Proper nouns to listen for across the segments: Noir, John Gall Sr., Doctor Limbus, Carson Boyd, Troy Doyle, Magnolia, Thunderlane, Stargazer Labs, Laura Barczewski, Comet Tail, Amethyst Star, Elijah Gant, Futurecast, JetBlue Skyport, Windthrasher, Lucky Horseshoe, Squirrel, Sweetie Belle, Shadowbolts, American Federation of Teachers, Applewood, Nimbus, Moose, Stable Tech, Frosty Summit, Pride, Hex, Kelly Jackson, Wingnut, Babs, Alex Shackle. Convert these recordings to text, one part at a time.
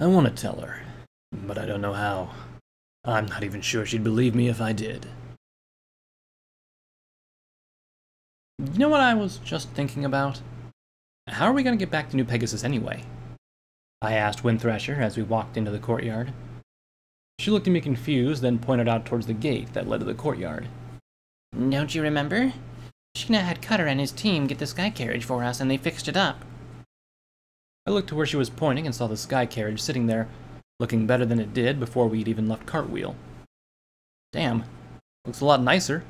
I want to tell her, but I don't know how. I'm not even sure she'd believe me if I did. You know what I was just thinking about? How are we going to get back to New Pegasus anyway? I asked Windthrasher as we walked into the courtyard. She looked at me confused, then pointed out towards the gate that led to the courtyard. Don't you remember? Sheena had Cutter and his team get the sky carriage for us, and they fixed it up. I looked to where she was pointing and saw the sky carriage sitting there, looking better than it did before we'd even left Cartwheel. Damn, looks a lot nicer.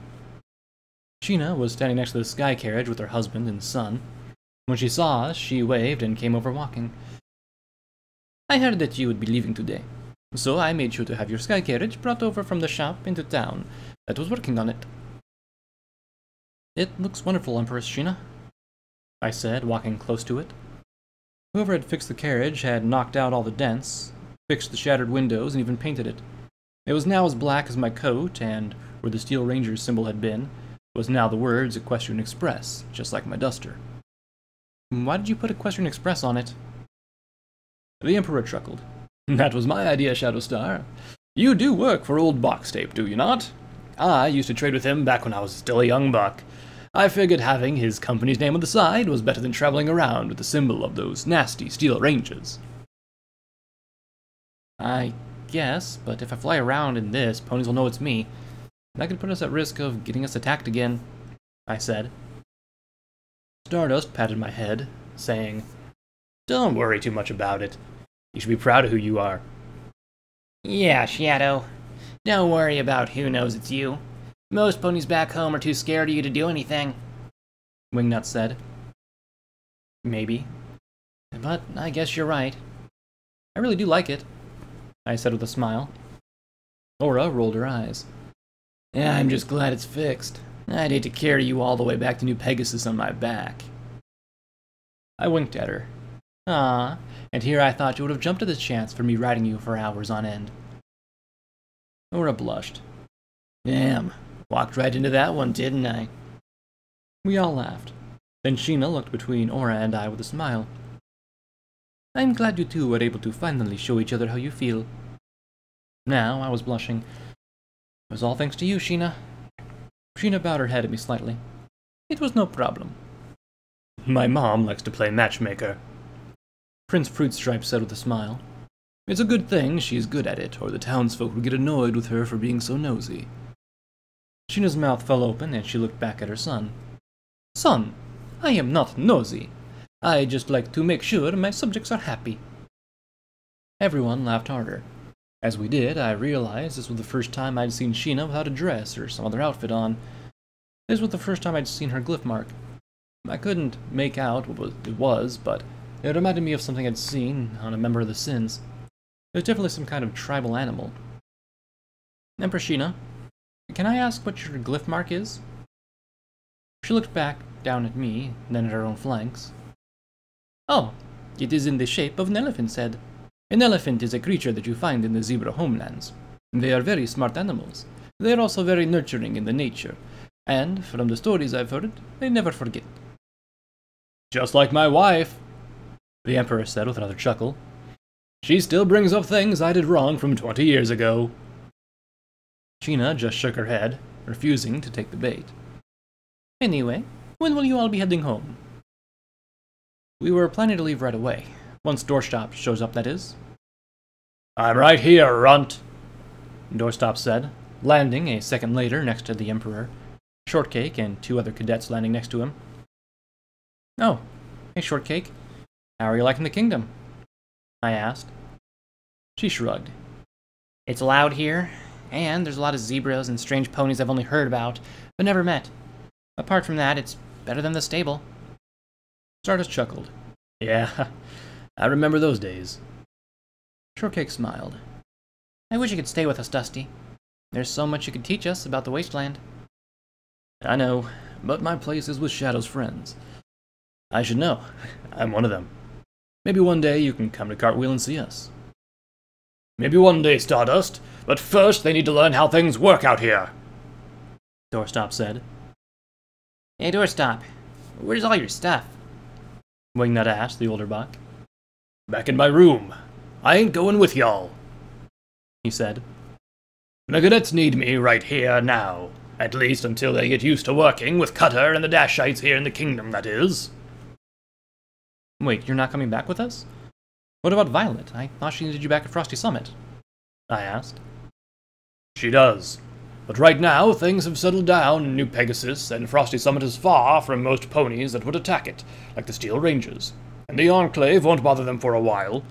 Sheena was standing next to the sky carriage with her husband and son. When she saw us, she waved and came over walking. I heard that you would be leaving today, so I made sure to have your sky carriage brought over from the shop into town that was working on it. It looks wonderful, Empress Sheena, I said, walking close to it. Whoever had fixed the carriage had knocked out all the dents, fixed the shattered windows, and even painted it. It was now as black as my coat, and, where the Steel Rangers symbol had been, was now the words Equestrian Express, just like my duster. Why did you put Equestrian Express on it? The Emperor chuckled. That was my idea, Shadowstar. You do work for old Box Tape, do you not? I used to trade with him back when I was still a young buck. I figured having his company's name on the side was better than traveling around with the symbol of those nasty Steel Rangers. I guess, but if I fly around in this, ponies will know it's me. That could put us at risk of getting us attacked again, I said. Stardust patted my head, saying, Don't worry too much about it. You should be proud of who you are. Yeah, Shadow. Don't worry about who knows it's you. Most ponies back home are too scared of you to do anything, Wingnut said. Maybe. But I guess you're right. I really do like it, I said with a smile. Aura rolled her eyes. Yeah, I'm just glad it's fixed. I'd hate to carry you all the way back to New Pegasus on my back. I winked at her. Ah, and here I thought you would have jumped at this chance for me riding you for hours on end. Aura blushed. Damn, walked right into that one, didn't I? We all laughed. Then Sheena looked between Aura and I with a smile. I'm glad you two were able to finally show each other how you feel. Now I was blushing. It was all thanks to you, Sheena. Sheena bowed her head at me slightly. It was no problem. My mom likes to play matchmaker, Prince Fruitstripe said with a smile. It's a good thing she's good at it, or the townsfolk would get annoyed with her for being so nosy. Sheena's mouth fell open, and she looked back at her son. Son, I am not nosy. I just like to make sure my subjects are happy. Everyone laughed harder. As we did, I realized this was the first time I'd seen Sheena without a dress or some other outfit on. This was the first time I'd seen her glyph mark. I couldn't make out what it was, but it reminded me of something I'd seen on a member of the Sins. It was definitely some kind of tribal animal. Empress Sheena, can I ask what your glyph mark is? She looked back down at me, then at her own flanks. Oh, it is in the shape of an elephant's head. An elephant is a creature that you find in the zebra homelands. They are very smart animals. They are also very nurturing in the nature, and, from the stories I've heard, they never forget. Just like my wife, the Emperor said with another chuckle. She still brings up things I did wrong from 20 years ago. Sheena just shook her head, refusing to take the bait. Anyway, when will you all be heading home? We were planning to leave right away. Once Doorstop shows up, that is. I'm right here, runt, Doorstop said, landing a second later next to the Emperor, Shortcake, and two other cadets landing next to him. Oh, hey, Shortcake. How are you liking the kingdom? I asked. She shrugged. It's loud here, and there's a lot of zebras and strange ponies I've only heard about, but never met. Apart from that, it's better than the stable. Stardust chuckled. Yeah, I remember those days. Shortcake smiled. I wish you could stay with us, Dusty. There's so much you could teach us about the wasteland. I know, but my place is with Shadow's friends. I should know. I'm one of them. Maybe one day you can come to Cartwheel and see us. Maybe one day, Stardust, but first they need to learn how things work out here, Doorstop said. Hey, Doorstop, where's all your stuff? Wingnut asked the older buck. Back in my room. I ain't going with y'all, he said. The cadets need me right here now, at least until they get used to working with Cutter and the Dashites here in the kingdom, that is. Wait, you're not coming back with us? What about Violet? I thought she needed you back at Frosty Summit, I asked. She does. But right now, things have settled down in New Pegasus, and Frosty Summit is far from most ponies that would attack it, like the Steel Rangers. And the Enclave won't bother them for a while.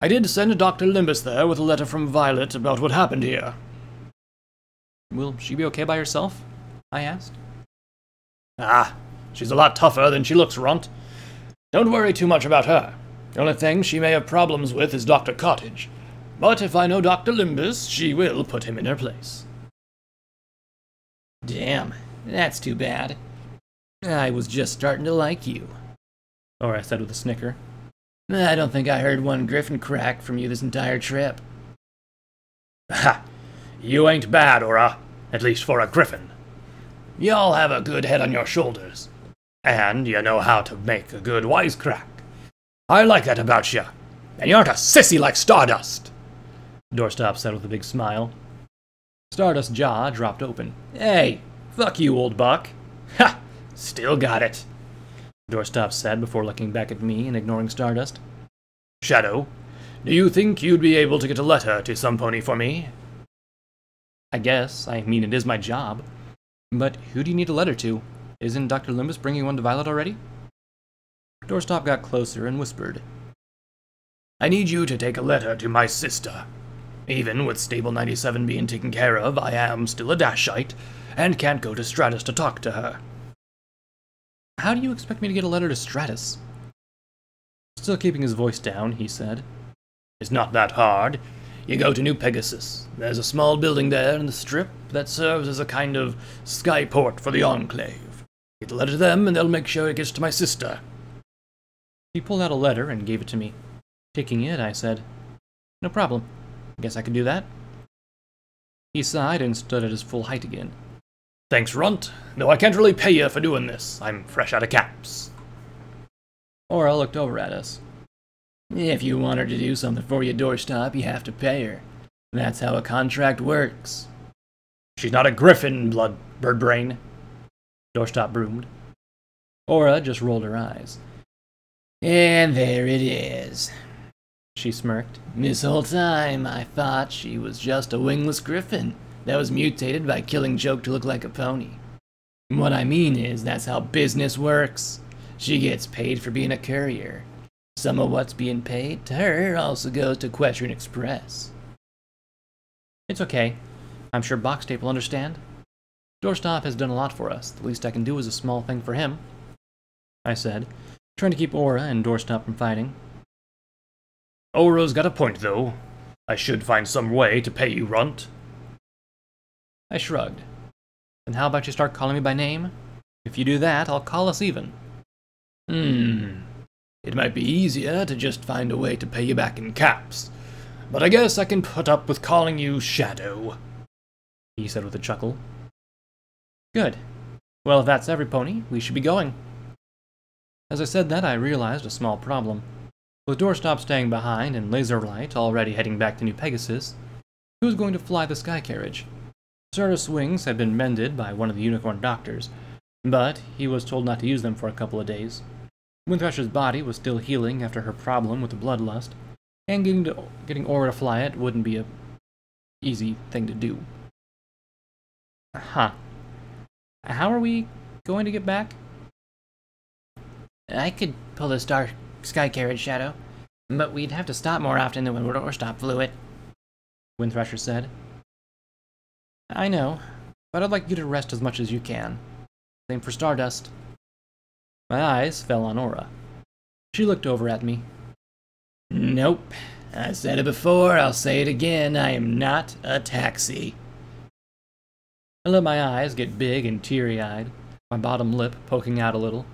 I did send Dr. Limbus there with a letter from Violet about what happened here. Will she be okay by herself? I asked. Ah, she's a lot tougher than she looks, Runt. Don't worry too much about her. The only thing she may have problems with is Dr. Cottage. But if I know Dr. Limbus, she will put him in her place. Damn, that's too bad. I was just starting to like you, Aura said with a snicker. I don't think I heard one griffin crack from you this entire trip. Ha! You ain't bad, Aura. At least for a griffin. Y'all have a good head on your shoulders. And you know how to make a good wisecrack. I like that about you. And you aren't a sissy like Stardust, Doorstop said with a big smile. Stardust's jaw dropped open. Hey, fuck you, old buck. Ha! Still got it, Doorstop said before looking back at me and ignoring Stardust. Shadow, do you think you'd be able to get a letter to some pony for me? I guess. I mean, it is my job. But who do you need a letter to? Isn't Dr. Limbus bringing one to Violet already? Doorstop got closer and whispered. I need you to take a letter to my sister. Even with Stable 97 being taken care of, I am still a Dashite, and can't go to Stratus to talk to her. How do you expect me to get a letter to Stratus? Still keeping his voice down, he said. It's not that hard. You go to New Pegasus. There's a small building there in the strip that serves as a kind of skyport for the Enclave. Get a letter to them, and they'll make sure it gets to my sister. He pulled out a letter and gave it to me. Taking it, I said, no problem. Guess I can do that. He sighed and stood at his full height again. Thanks, Runt. Though I can't really pay you for doing this. I'm fresh out of caps. Aura looked over at us. If you want her to do something for you, Doorstop, you have to pay her. That's how a contract works. She's not a griffin, blood bird brain, Doorstop broomed. Aura just rolled her eyes. And there it is, she smirked. This whole time, I thought she was just a wingless griffin that was mutated by Killing Joke to look like a pony. What I mean is, that's how business works. She gets paid for being a courier. Some of what's being paid to her also goes to Equestrian Express. It's okay. I'm sure Boxtape will understand. Doorstop has done a lot for us. The least I can do is a small thing for him, I said, trying to keep Aura and Doorstop from fighting. Aura's got a point, though. I should find some way to pay you, Runt. I shrugged. Then how about you start calling me by name? If you do that, I'll call us even. It might be easier to just find a way to pay you back in caps. But I guess I can put up with calling you Shadow, he said with a chuckle. Good. Well, if that's every pony, we should be going. As I said that, I realized a small problem. With Doorstop staying behind and Laserlight already heading back to New Pegasus, who was going to fly the sky carriage? Stratus' wings had been mended by one of the unicorn doctors, but he was told not to use them for a couple of days. Windthrasher's body was still healing after her problem with the bloodlust, and getting Aura to fly it wouldn't be an easy thing to do. Huh. How are we going to get back? I could pull the sky carriage, Shadow, but we'd have to stop more often than when Doorstop flew it, Windthrasher said. I know, but I'd like you to rest as much as you can. Same for Stardust. My eyes fell on Aura. She looked over at me. Nope. I said it before, I'll say it again, I am not a taxi. I let my eyes get big and teary-eyed, my bottom lip poking out a little.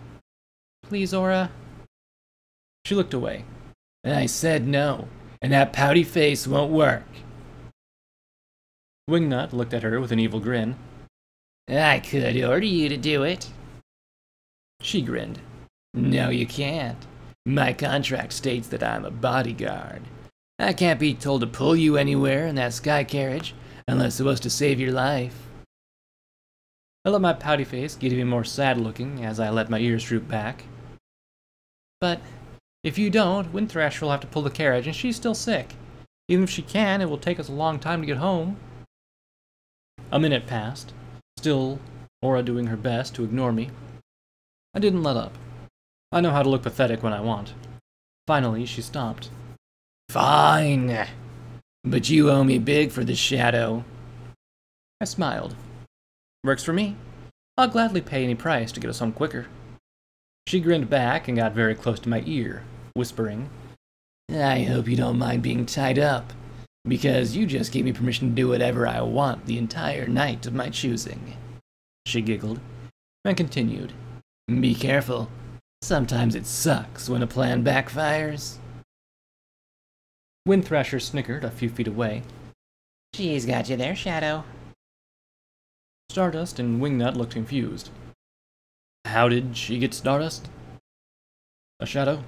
Please, Aura. She looked away. I said no, and that pouty face won't work. Wingnut looked at her with an evil grin. I could order you to do it. She grinned. No, you can't. My contract states that I'm a bodyguard. I can't be told to pull you anywhere in that sky carriage, unless it was to save your life. I let my pouty face get even more sad-looking as I let my ears droop back. But if you don't, Windthrasher will have to pull the carriage, and she's still sick. Even if she can, it will take us a long time to get home. A minute passed, still Aura doing her best to ignore me. I didn't let up. I know how to look pathetic when I want. Finally, she stopped. Fine, but you owe me big for the shadow. I smiled. Works for me. I'll gladly pay any price to get us home quicker. She grinned back and got very close to my ear, whispering, I hope you don't mind being tied up, because you just gave me permission to do whatever I want the entire night of my choosing. She giggled, and continued, Be careful. Sometimes it sucks when a plan backfires. Windthrasher snickered a few feet away. She's got you there, Shadow. Stardust and Wingnut looked confused. How did she get Stardust? A shadow?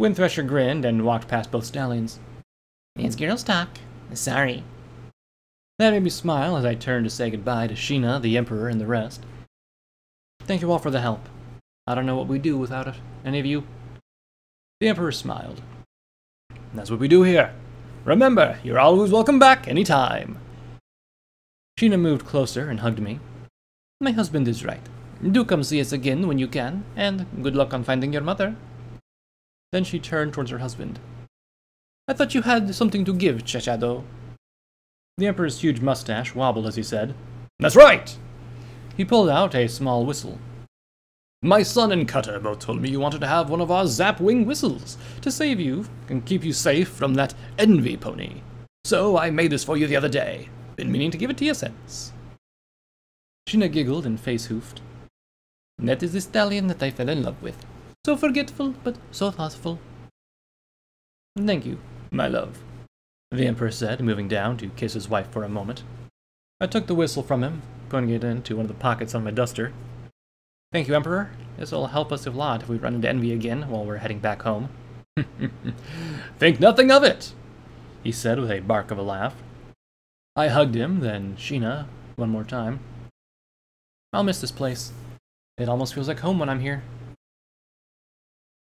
Windthrasher grinned and walked past both stallions. It's girls talk. Sorry. That made me smile as I turned to say goodbye to Sheena, the Emperor, and the rest. Thank you all for the help. I don't know what we do without any of you. The Emperor smiled. That's what we do here. Remember, you're always welcome back anytime. Sheena moved closer and hugged me. My husband is right. Do come see us again when you can, and good luck on finding your mother. Then she turned towards her husband. I thought you had something to give, Chachado. The Emperor's huge mustache wobbled as he said, That's right! He pulled out a small whistle. My son and Cutter both told me you wanted to have one of our Zapwing whistles to save you and keep you safe from that envy pony. So I made this for you the other day. Been meaning to give it to you since. Sheena giggled and face-hoofed. That is the stallion that I fell in love with. So forgetful, but so thoughtful. Thank you, my love, the Emperor said, moving down to kiss his wife for a moment. I took the whistle from him, putting it into one of the pockets on my duster. Thank you, Emperor. This will help us a lot if we run into envy again while we're heading back home. Think nothing of it, he said with a bark of a laugh. I hugged him, then Sheena, one more time. I'll miss this place. It almost feels like home when I'm here.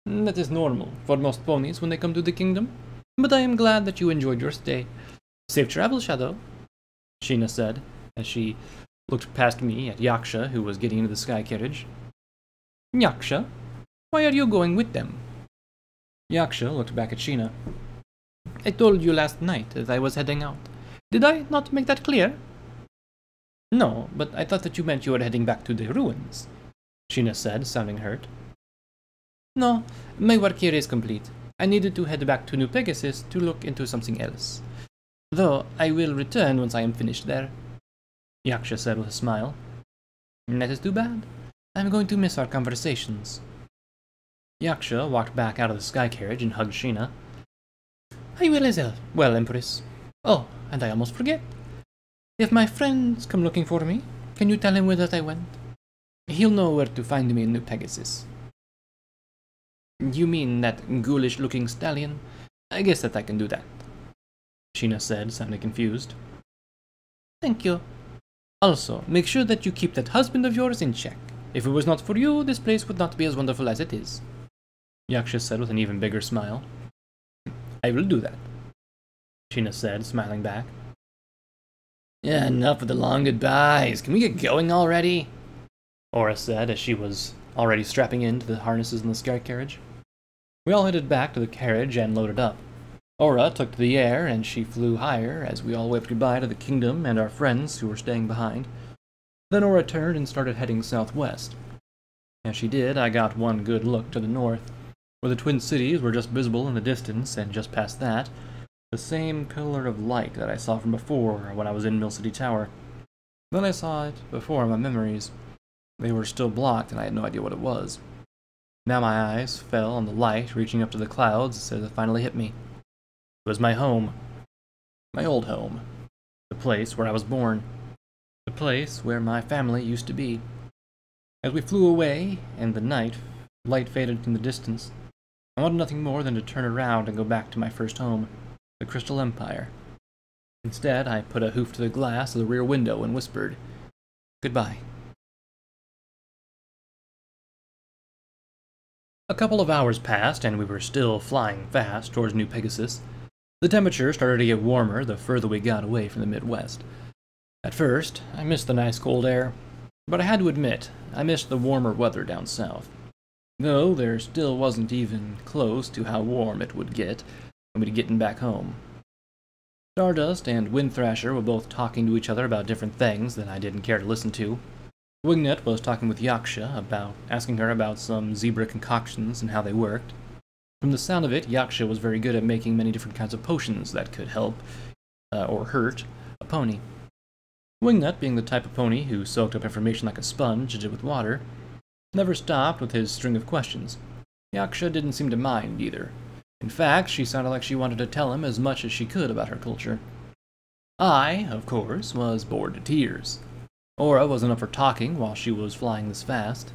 That is normal for most ponies when they come to the kingdom, but I am glad that you enjoyed your stay. Safe travel, Shadow, Sheena said, as she looked past me at Yaksha, who was getting into the sky carriage. Yaksha, why are you going with them? Yaksha looked back at Sheena. I told you last night that I was heading out. Did I not make that clear? No, but I thought that you meant you were heading back to the ruins, Sheena said, sounding hurt. No, my work here is complete. I needed to head back to New Pegasus to look into something else. Though I will return once I am finished there. Yaksha said with a smile. That is too bad. I'm going to miss our conversations. Yaksha walked back out of the sky carriage and hugged Sheena. I will as well, Empress. Oh, and I almost forget. If my friends come looking for me, can you tell him where that I went? He'll know where to find me in New Pegasus. You mean that ghoulish-looking stallion? I guess that I can do that, Sheena said, sounding confused. Thank you. Also, make sure that you keep that husband of yours in check. If it was not for you, this place would not be as wonderful as it is. Yaksha said with an even bigger smile. I will do that, Sheena said, smiling back. Yeah, enough of the long goodbyes. Can we get going already? Aura said as she was already strapping into the harnesses in the sky carriage. We all headed back to the carriage and loaded up. Aura took to the air, and she flew higher as we all waved goodbye to the kingdom and our friends who were staying behind. Then Aura turned and started heading southwest. As she did, I got one good look to the north, where the Twin Cities were just visible in the distance, and just past that, the same pillar of light that I saw from before when I was in Mill City Tower. Then I saw it before in my memories. They were still blocked, and I had no idea what it was. Now my eyes fell on the light reaching up to the clouds as it finally hit me. It was my home. My old home. The place where I was born. The place where my family used to be. As we flew away, and the night, light faded in the distance, I wanted nothing more than to turn around and go back to my first home, the Crystal Empire. Instead, I put a hoof to the glass of the rear window and whispered, "Goodbye." A couple of hours passed, and we were still flying fast towards New Pegasus. The temperature started to get warmer the further we got away from the Midwest. At first, I missed the nice cold air, but I had to admit, I missed the warmer weather down south. Though there still wasn't even close to how warm it would get when we'd gotten back home. Stardust and Windthrasher were both talking to each other about different things that I didn't care to listen to. Wingnut was talking with Yaksha about asking her about some zebra concoctions and how they worked. From the sound of it, Yaksha was very good at making many different kinds of potions that could help, or hurt, a pony. Wingnut, being the type of pony who soaked up information like a sponge did with water, never stopped with his string of questions. Yaksha didn't seem to mind either. In fact, she sounded like she wanted to tell him as much as she could about her culture. I, of course, was bored to tears. Aura wasn't up for talking while she was flying this fast.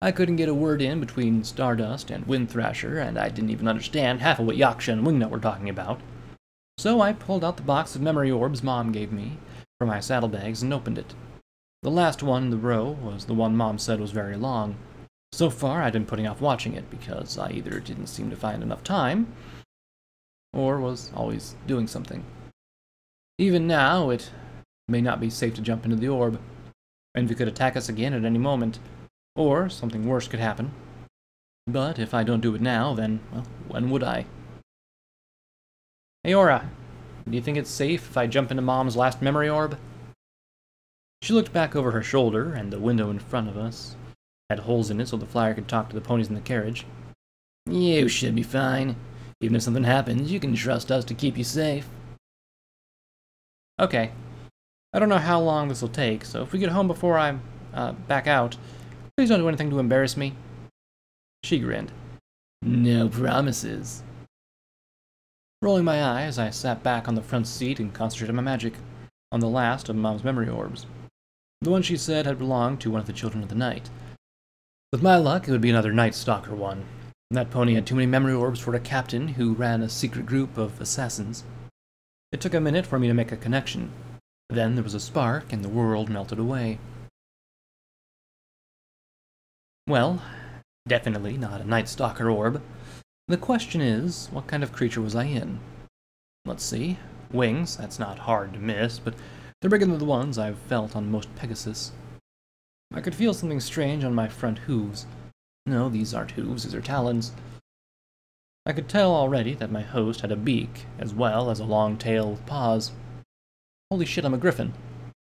I couldn't get a word in between Stardust and Windthrasher, and I didn't even understand half of what Yaksha and Wingnut were talking about. So I pulled out the box of memory orbs Mom gave me from my saddlebags and opened it. The last one in the row was the one Mom said was very long. So far, I'd been putting off watching it because I either didn't seem to find enough time, or was always doing something. Even now, it may not be safe to jump into the orb. Envy could attack us again at any moment, or something worse could happen. But if I don't do it now, then, well, when would I? Hey, Aura, do you think it's safe if I jump into Mom's last memory orb? She looked back over her shoulder, and the window in front of us had holes in it so the flyer could talk to the ponies in the carriage. You should be fine. Even if something happens, you can trust us to keep you safe. Okay. I don't know how long this will take, so if we get home before I back out, please don't do anything to embarrass me. She grinned. No promises. Rolling my eyes, I sat back on the front seat and concentrated my magic on the last of Mom's memory orbs. The one she said had belonged to one of the children of the night. With my luck, it would be another Nightstalker one. That pony had too many memory orbs for a captain who ran a secret group of assassins. It took a minute for me to make a connection. Then there was a spark, and the world melted away. Well, definitely not a Nightstalker orb. The question is, what kind of creature was I in? Let's see. Wings, that's not hard to miss, but they're bigger than the ones I've felt on most Pegasus. I could feel something strange on my front hooves. No, these aren't hooves, these are talons. I could tell already that my host had a beak, as well as a long tail with paws. Holy shit, I'm a griffin.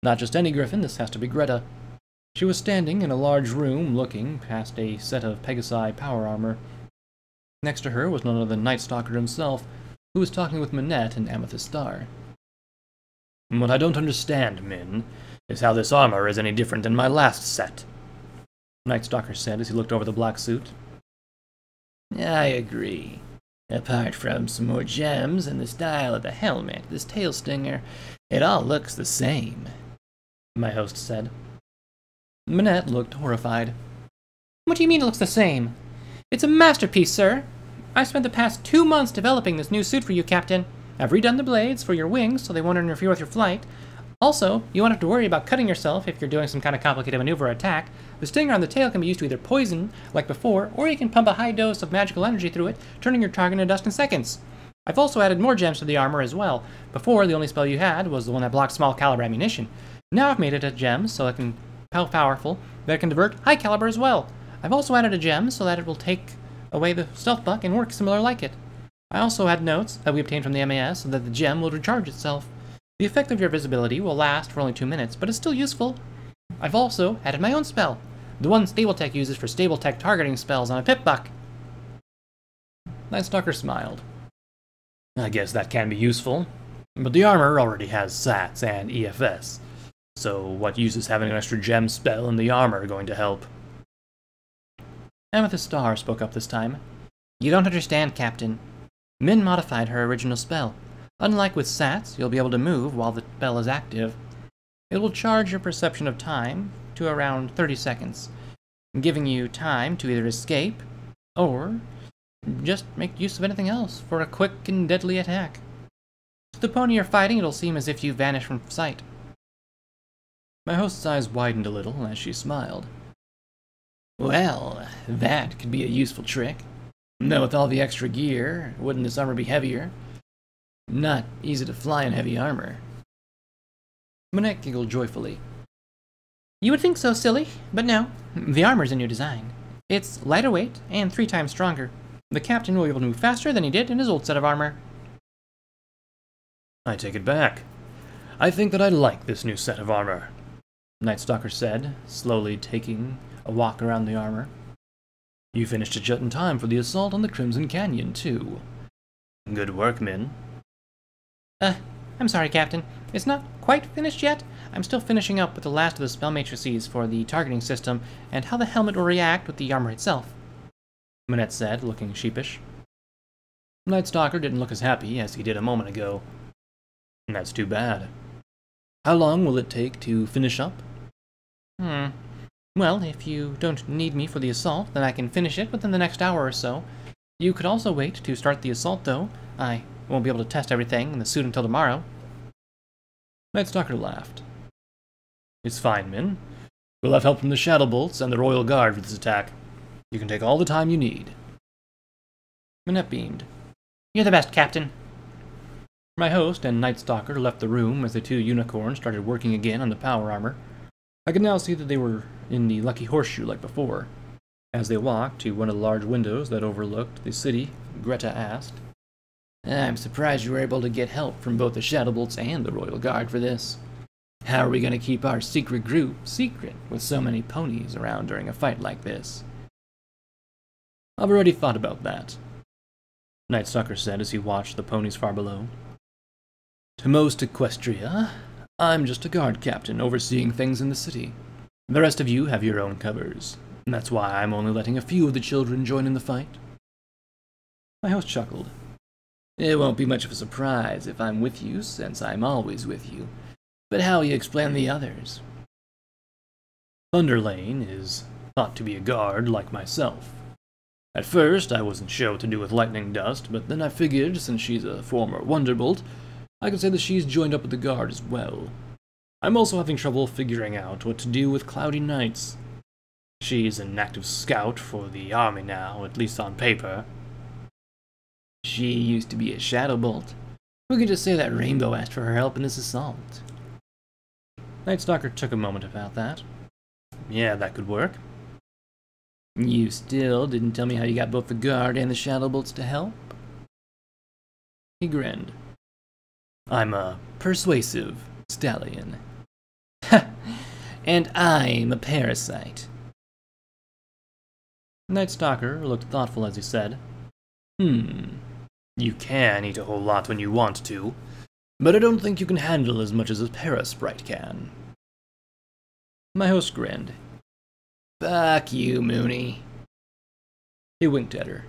Not just any griffin, this has to be Greta. She was standing in a large room looking past a set of Pegasi power armor. Next to her was none other than Nightstalker himself, who was talking with Minette and Amethyst Star. What I don't understand, Min, is how this armor is any different than my last set, Nightstalker said as he looked over the black suit. I agree. Apart from some more gems and the style of the helmet, this tail stinger, it all looks the same, my host said. Minette looked horrified. What do you mean it looks the same? It's a masterpiece, sir. I spent the past 2 months developing this new suit for you, Captain. I've redone the blades for your wings so they won't interfere with your flight. Also, you won't have to worry about cutting yourself if you're doing some kind of complicated maneuver or attack. The stinger on the tail can be used to either poison, like before, or you can pump a high dose of magical energy through it, turning your target into dust in seconds. I've also added more gems to the armor as well. Before, the only spell you had was the one that blocked small caliber ammunition. Now I've made it a gem so it can how powerful, that it can divert high caliber as well. I've also added a gem so that it will take away the stealth buck and work similar like it. I also had notes that we obtained from the MAS so that the gem will recharge itself. The effect of your visibility will last for only 2 minutes, but it's still useful. I've also added my own spell, the one Stable Tech uses for Stable Tech targeting spells on a pip buck. Nightstalker smiled. I guess that can be useful, but the armor already has SATs and EFS. So what use is having an extra gem spell in the armor going to help? Amethyst Star spoke up this time. You don't understand, Captain. Min modified her original spell. Unlike with SATs, you'll be able to move while the spell is active. It will charge your perception of time to around 30 seconds, giving you time to either escape, or just make use of anything else for a quick and deadly attack. To the pony you're fighting, it'll seem as if you vanish from sight. My host's eyes widened a little as she smiled. Well, that could be a useful trick. Though with all the extra gear, wouldn't this armor be heavier? Not easy to fly in heavy armor. Minette giggled joyfully. You would think so, silly, but no. The armor's a new design. It's lighter weight and 3 times stronger. The captain will be able to move faster than he did in his old set of armor. I take it back. I think that I like this new set of armor, Nightstalker said, slowly taking a walk around the armor. You finished it just in time for the assault on the Crimson Canyon, too. Good work, Min. I'm sorry, Captain. It's not quite finished yet. I'm still finishing up with the last of the spell matrices for the targeting system and how the helmet will react with the armor itself, Minette said, looking sheepish. Nightstalker didn't look as happy as he did a moment ago. That's too bad. How long will it take to finish up? Well, if you don't need me for the assault, then I can finish it within the next hour or so. You could also wait to start the assault, though. I won't be able to test everything in the suit until tomorrow. Nightstalker laughed. It's fine, Min. We'll have help from the Shadowbolts and the Royal Guard for this attack. You can take all the time you need. Minette beamed. You're the best, Captain. My host and Nightstalker left the room as the two unicorns started working again on the power armor. I could now see that they were in the Lucky Horseshoe like before. As they walked to one of the large windows that overlooked the city, Greta asked, I'm surprised you were able to get help from both the Shadowbolts and the Royal Guard for this. How are we going to keep our secret group secret with so many ponies around during a fight like this? I've already thought about that, Nightstalker said as he watched the ponies far below. To most Equestria, I'm just a guard captain overseeing things in the city. The rest of you have your own covers. That's why I'm only letting a few of the children join in the fight. My host chuckled. It won't be much of a surprise if I'm with you, since I'm always with you. But how will you explain the others? Thunderlane is thought to be a guard like myself. At first, I wasn't sure what to do with Lightning Dust, but then I figured, since she's a former Wonderbolt, I could say that she's joined up with the guard as well. I'm also having trouble figuring out what to do with Cloudy Nights. She's an active scout for the army now, at least on paper. She used to be a Shadowbolt. We could just say that Rainbow asked for her help in this assault. Nightstalker took a moment about that. Yeah, that could work. You still didn't tell me how you got both the guard and the Shadowbolts to help? He grinned. I'm a persuasive stallion. Ha! And I'm a parasite. Nightstalker looked thoughtful as he said, You can eat a whole lot when you want to, but I don't think you can handle as much as a parasprite can. My host grinned. Fuck you, Mooney. He winked at her.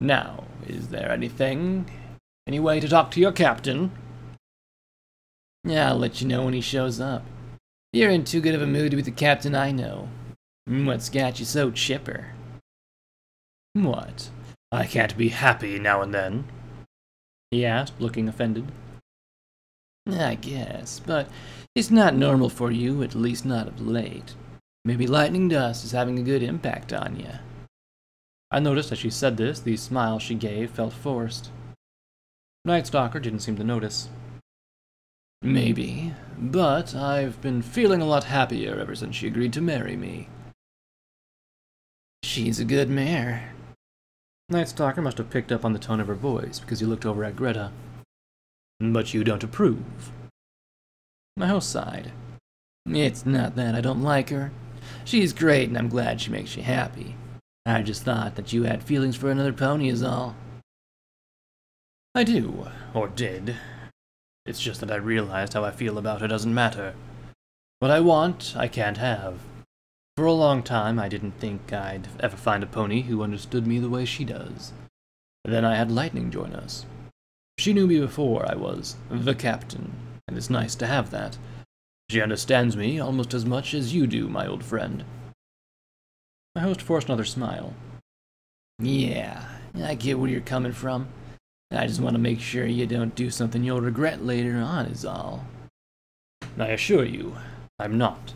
Now, is there any way to talk to your captain? I'll let you know when he shows up. You're in too good of a mood to be the captain I know. What's got you so chipper? What? I can't be happy now and then, he asked, looking offended. I guess, but it's not normal for you, at least not of late. Maybe Lightning Dust is having a good impact on you. I noticed as she said this, the smile she gave felt forced. Nightstalker didn't seem to notice. Maybe, but I've been feeling a lot happier ever since she agreed to marry me. She's a good mare. Nightstalker must have picked up on the tone of her voice, because he looked over at Greta. But you don't approve. My host sighed. It's not that I don't like her. She's great, and I'm glad she makes you happy. I just thought that you had feelings for another pony is all. I do, or did. It's just that I realized how I feel about her doesn't matter. What I want, I can't have. For a long time, I didn't think I'd ever find a pony who understood me the way she does. Then I had Lightning join us. She knew me before I was the captain, and it's nice to have that. She understands me almost as much as you do, my old friend. My host forced another smile. Yeah, And I get where you're coming from. I just want to make sure you don't do something you'll regret later on is all. And I assure you, I'm not.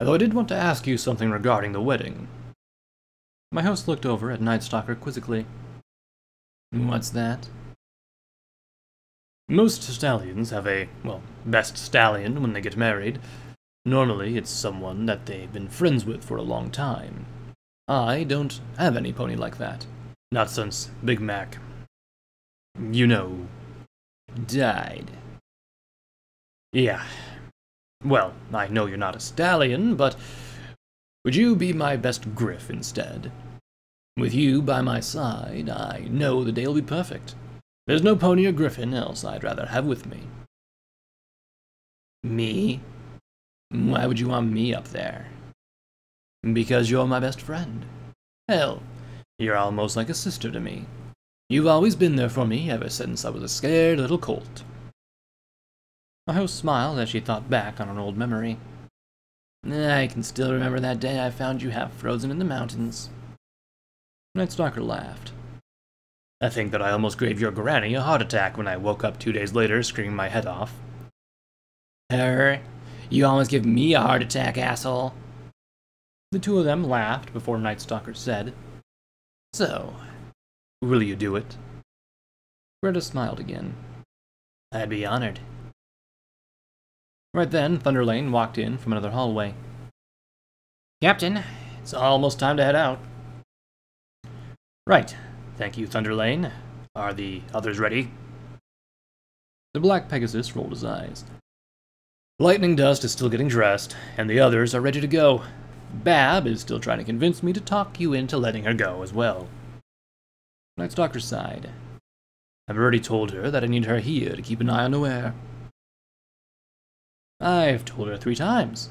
Although I did want to ask you something regarding the wedding. My host looked over at Nightstalker quizzically. What's that? Most stallions have a, well, best stallion when they get married. Normally it's someone that they've been friends with for a long time. I don't have any pony like that. Not since Big Mac, you know, died. Yeah. Well, I know you're not a stallion, but would you be my best griff instead? With you by my side, I know the day'll be perfect. There's no pony or griffin else I'd rather have with me. Me? Why would you want me up there? Because you're my best friend. Hell, you're almost like a sister to me. You've always been there for me ever since I was a scared little colt. My host smiled as she thought back on an old memory. I can still remember that day I found you half frozen in the mountains. Nightstalker laughed. I think that I almost gave your granny a heart attack when I woke up 2 days later screaming my head off. Her? You almost give me a heart attack, asshole. The two of them laughed before Nightstalker said, So, will you do it? Greta smiled again. I'd be honored. Right then, Thunderlane walked in from another hallway. Captain, it's almost time to head out. Right. Thank you, Thunderlane. Are the others ready? The Black Pegasus rolled his eyes. Lightning Dust is still getting dressed, and the others are ready to go. Bab is still trying to convince me to talk you into letting her go as well. Nightstalker sighed. I've already told her that I need her here to keep an eye on Noir. I've told her 3 times.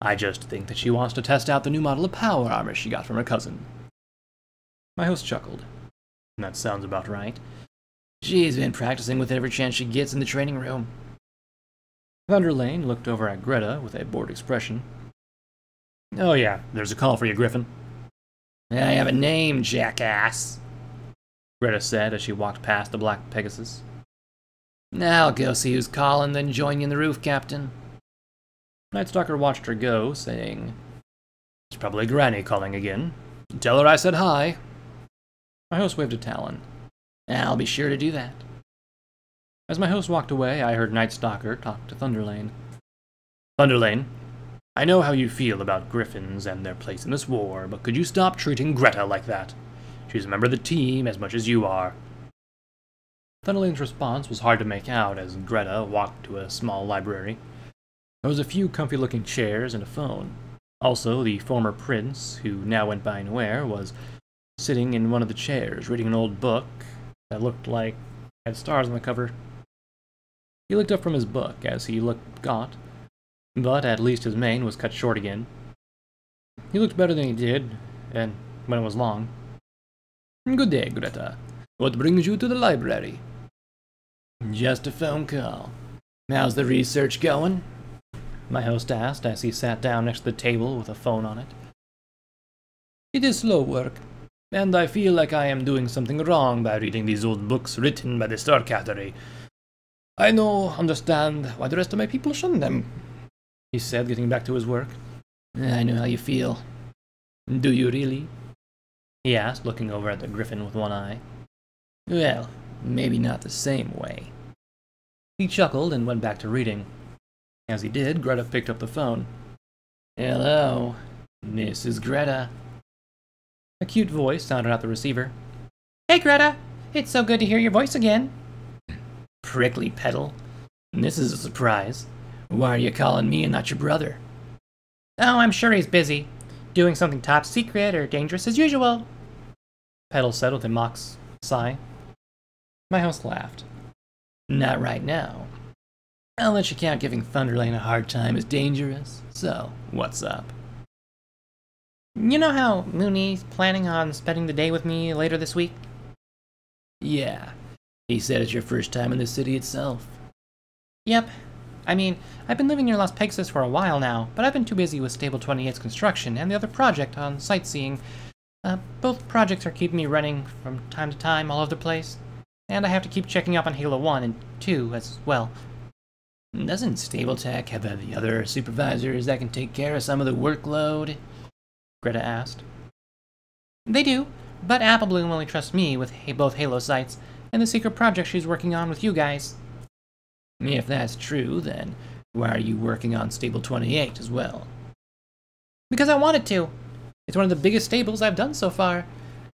I just think that she wants to test out the new model of power armor she got from her cousin. My host chuckled. That sounds about right. She's been practicing with every chance she gets in the training room. Thunderlane looked over at Greta with a bored expression. Oh yeah, there's a call for you, Griffin. I have a name, jackass, Greta said as she walked past the Black Pegasus. Now I'll go see who's calling, then join you in the roof, Captain. Nightstalker watched her go, saying, It's probably Granny calling again. Tell her I said hi. My host waved a talon. I'll be sure to do that. As my host walked away, I heard Nightstalker talk to Thunderlane. Thunderlane, I know how you feel about griffins and their place in this war, but could you stop treating Greta like that? She's a member of the team as much as you are. Thunderlane's response was hard to make out as Greta walked to a small library. There was a few comfy-looking chairs and a phone. Also, the former prince, who now went by Noir, was sitting in one of the chairs, reading an old book that looked like it had stars on the cover. He looked up from his book as he looked gaunt, but at least his mane was cut short again. He looked better than he did, and when it was long. Good day, Greta. What brings you to the library? Just a phone call. How's the research going? My host asked as he sat down next to the table with a phone on it. It is slow work, and I feel like I am doing something wrong by reading these old books written by the Star Cattery. I know, understand why the rest of my people shun them, he said, getting back to his work. I know how you feel. Do you really? He asked, looking over at the griffin with one eye. Well, maybe not the same way. He chuckled and went back to reading. As he did, Greta picked up the phone. Hello, this is Greta. A cute voice sounded out the receiver. Hey, Greta! It's so good to hear your voice again. Prickly Petal. This is a surprise. Why are you calling me and not your brother? Oh, I'm sure he's busy. Doing something top secret or dangerous as usual. Petal said with a mock sigh. My host laughed. Not right now. I'll let you count giving Thunderlane a hard time is dangerous, so what's up? You know how Mooney's planning on spending the day with me later this week? Yeah. He said it's your first time in the city itself. Yep. I mean, I've been living near Las Pegasus for a while now, but I've been too busy with Stable 28's construction and the other project on sightseeing. Both projects are keeping me running from time to time all over the place, and I have to keep checking up on Halo 1 and 2 as well. Doesn't Stable Tech have any other supervisors that can take care of some of the workload? Greta asked. They do, but Applebloom only trusts me with both Halo sites and the secret project she's working on with you guys. If that's true, then why are you working on Stable 28 as well? Because I wanted to. It's one of the biggest stables I've done so far,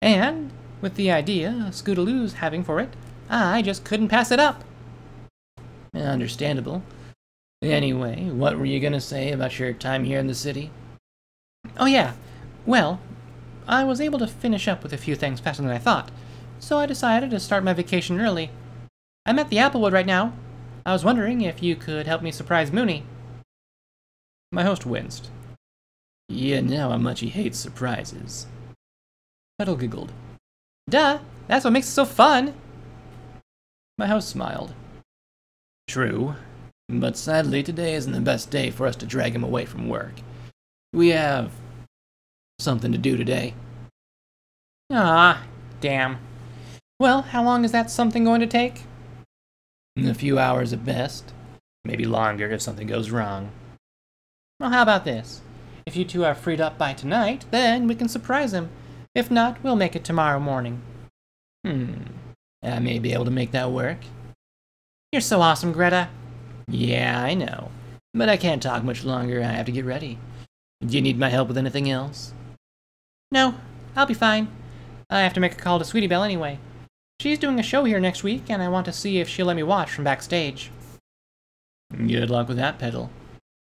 and with the idea Scootaloo's having for it, I just couldn't pass it up. Understandable. Anyway, what were you gonna say about your time here in the city? Oh yeah, well, I was able to finish up with a few things faster than I thought, so I decided to start my vacation early. I'm at the Applewood right now. I was wondering if you could help me surprise Mooney. My host winced. You know how much he hates surprises. Petal giggled. Duh! That's what makes it so fun! My host smiled. True, but sadly today isn't the best day for us to drag him away from work. We have something to do today. Ah, damn. Well, how long is that something going to take? A few hours at best. Maybe longer if something goes wrong. Well, how about this? If you two are freed up by tonight, then we can surprise him. If not, we'll make it tomorrow morning. I may be able to make that work. You're so awesome, Greta. Yeah, I know. But I can't talk much longer. I have to get ready. Do you need my help with anything else? No, I'll be fine. I have to make a call to Sweetie Belle anyway. She's doing a show here next week, and I want to see if she'll let me watch from backstage. Good luck with that, Petal.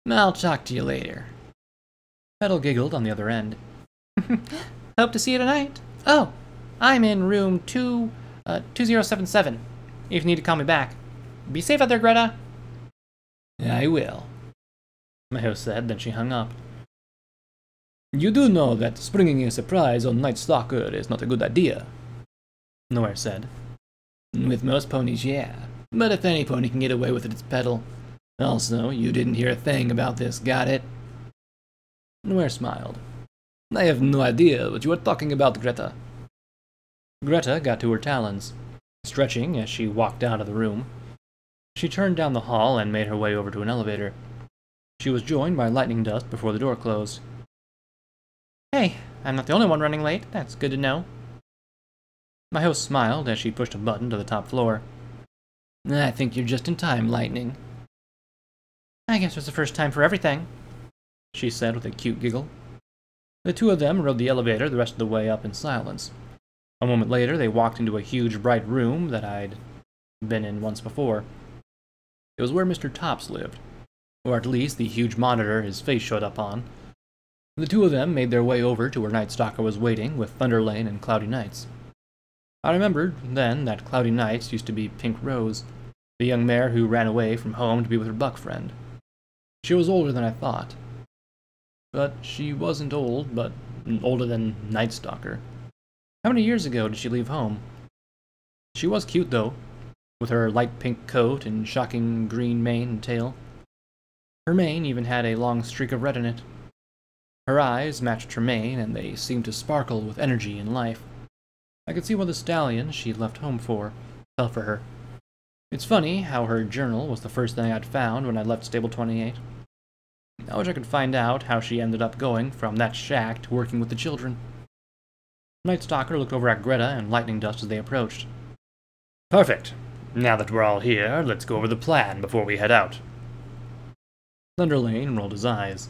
I'll talk to you later. Petal giggled on the other end. Hope to see you tonight. Oh, I'm in room 2077, if you need to call me back. Be safe out there, Greta. I will, my host said, then she hung up. You do know that springing a surprise on Nightstalker is not a good idea, Noir said. With most ponies, yeah. But if any pony can get away with it, it's Petal. Also, you didn't hear a thing about this, got it? Noir smiled. I have no idea what you are talking about, Greta. Greta got to her talons, stretching as she walked out of the room. She turned down the hall and made her way over to an elevator. She was joined by Lightning Dust before the door closed. Hey, I'm not the only one running late. That's good to know. My host smiled as she pushed a button to the top floor. I think you're just in time, Lightning. I guess it's the first time for everything, she said with a cute giggle. The two of them rode the elevator the rest of the way up in silence. A moment later, they walked into a huge, bright room that I'd been in once before. It was where Mr. Tops lived, or at least the huge monitor his face showed up on. The two of them made their way over to where Nightstalker was waiting with Thunderlane and Cloudy Nights. I remembered then that Cloudy Nights used to be Pink Rose, the young mare who ran away from home to be with her buck friend. She was older than I thought. But she wasn't old, but older than Nightstalker. How many years ago did she leave home? She was cute, though, with her light pink coat and shocking green mane and tail. Her mane even had a long streak of red in it. Her eyes matched her mane, and they seemed to sparkle with energy and life. I could see why the stallion she left home for fell for her. It's funny how her journal was the first thing I'd found when I left Stable 28. I wish I could find out how she ended up going from that shack to working with the children. Nightstalker looked over at Greta and Lightning Dust as they approached. Perfect. Now that we're all here, let's go over the plan before we head out. Thunderlane rolled his eyes.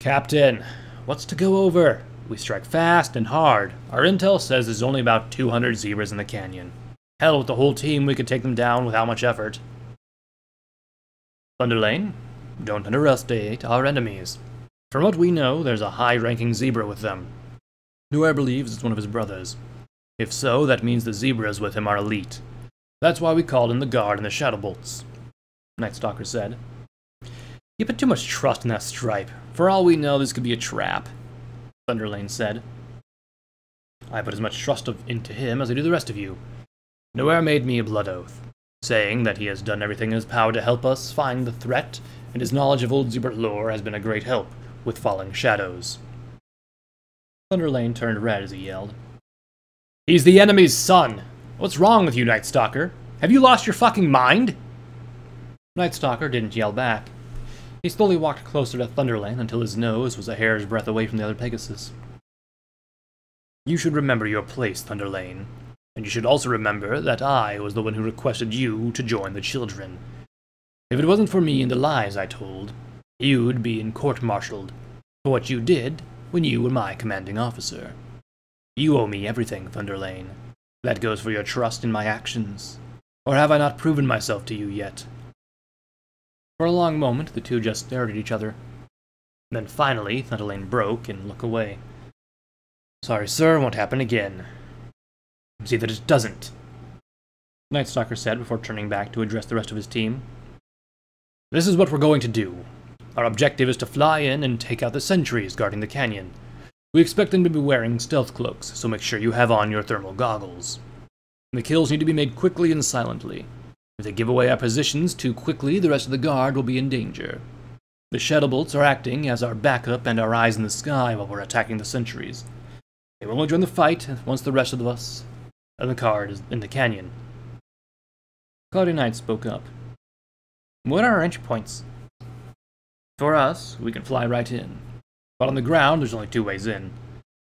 Captain, what's to go over? We strike fast and hard. Our intel says there's only about 200 zebras in the canyon. Hell, with the whole team, we could take them down without much effort. Thunderlane, don't underestimate our enemies. From what we know, there's a high-ranking zebra with them. Noir believes it's one of his brothers. If so, that means the zebras with him are elite. That's why we called in the guard and the Shadowbolts, Nightstalker said. You put too much trust in that stripe. For all we know, this could be a trap, Thunderlane said. I put as much trust into him as I do the rest of you. Noir made me a blood oath, saying that he has done everything in his power to help us find the threat, and his knowledge of old zebra lore has been a great help with Falling Shadows. Thunderlane turned red as he yelled. He's the enemy's son! What's wrong with you, Nightstalker? Have you lost your fucking mind? Nightstalker didn't yell back. He slowly walked closer to Thunderlane until his nose was a hair's breadth away from the other Pegasus. You should remember your place, Thunderlane. And you should also remember that I was the one who requested you to join the children. If it wasn't for me and the lies I told, you'd be in court-martialed for what you did when you were my commanding officer. You owe me everything, Thunderlane. That goes for your trust in my actions. Or have I not proven myself to you yet? For a long moment, the two just stared at each other. Then finally, Thunderlane broke and looked away. Sorry, sir, won't happen again. See that it doesn't, Nightstalker said before turning back to address the rest of his team. This is what we're going to do. Our objective is to fly in and take out the sentries guarding the canyon. We expect them to be wearing stealth cloaks, so make sure you have on your thermal goggles. The kills need to be made quickly and silently. If they give away our positions too quickly, the rest of the guard will be in danger. The Shadowbolts are acting as our backup and our eyes in the sky while we're attacking the sentries. They will only join the fight once the rest of us and the guard is in the canyon. Cloudy Nights spoke up. What are our entry points? For us, we can fly right in. But on the ground, there's only two ways in.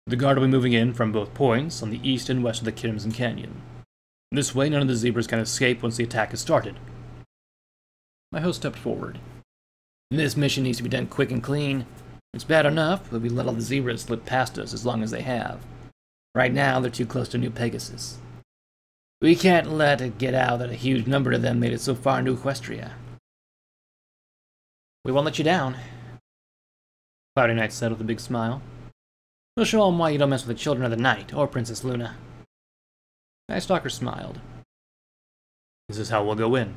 The guard will be moving in from both points on the east and west of the Crimson Canyon. This way, none of the zebras can escape once the attack is started. My host stepped forward. This mission needs to be done quick and clean. It's bad enough that we let all the zebras slip past us as long as they have. Right now, they're too close to New Pegasus. We can't let it get out that a huge number of them made it so far into Equestria. We won't let you down, Cloudy Nights said with a big smile. We'll show them why you don't mess with the Children of the Night or Princess Luna. Nightstalker smiled. This is how we'll go in.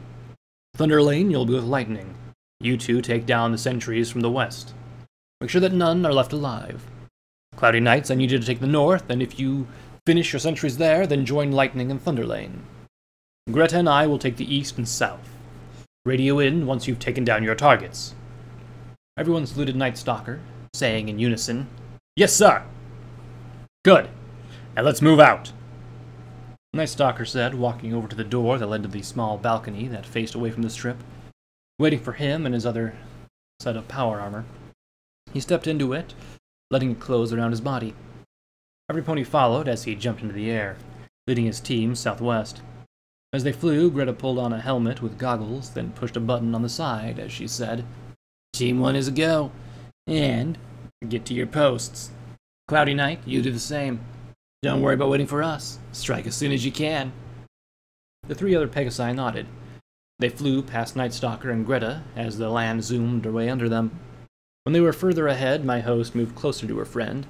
Thunderlane, you'll be with Lightning. You two take down the sentries from the west. Make sure that none are left alive. Cloudy Nights, I need you to take the north, and if you finish your sentries there, then join Lightning and Thunderlane. Greta and I will take the east and south. Radio in once you've taken down your targets. Everyone saluted Nightstalker, saying in unison, Yes, sir! Good. Now let's move out. Nightstalker said, walking over to the door that led to the small balcony that faced away from the strip, waiting for him and his other set of power armor. He stepped into it, letting it close around his body. Every pony followed as he jumped into the air, leading his team southwest. As they flew, Greta pulled on a helmet with goggles, then pushed a button on the side as she said, Team 1 is a go, and get to your posts. Cloudy Night, you do the same. Don't worry about waiting for us. Strike as soon as you can. The three other Pegasi nodded. They flew past Nightstalker and Greta as the land zoomed away under them. When they were further ahead, my host moved closer to her friend,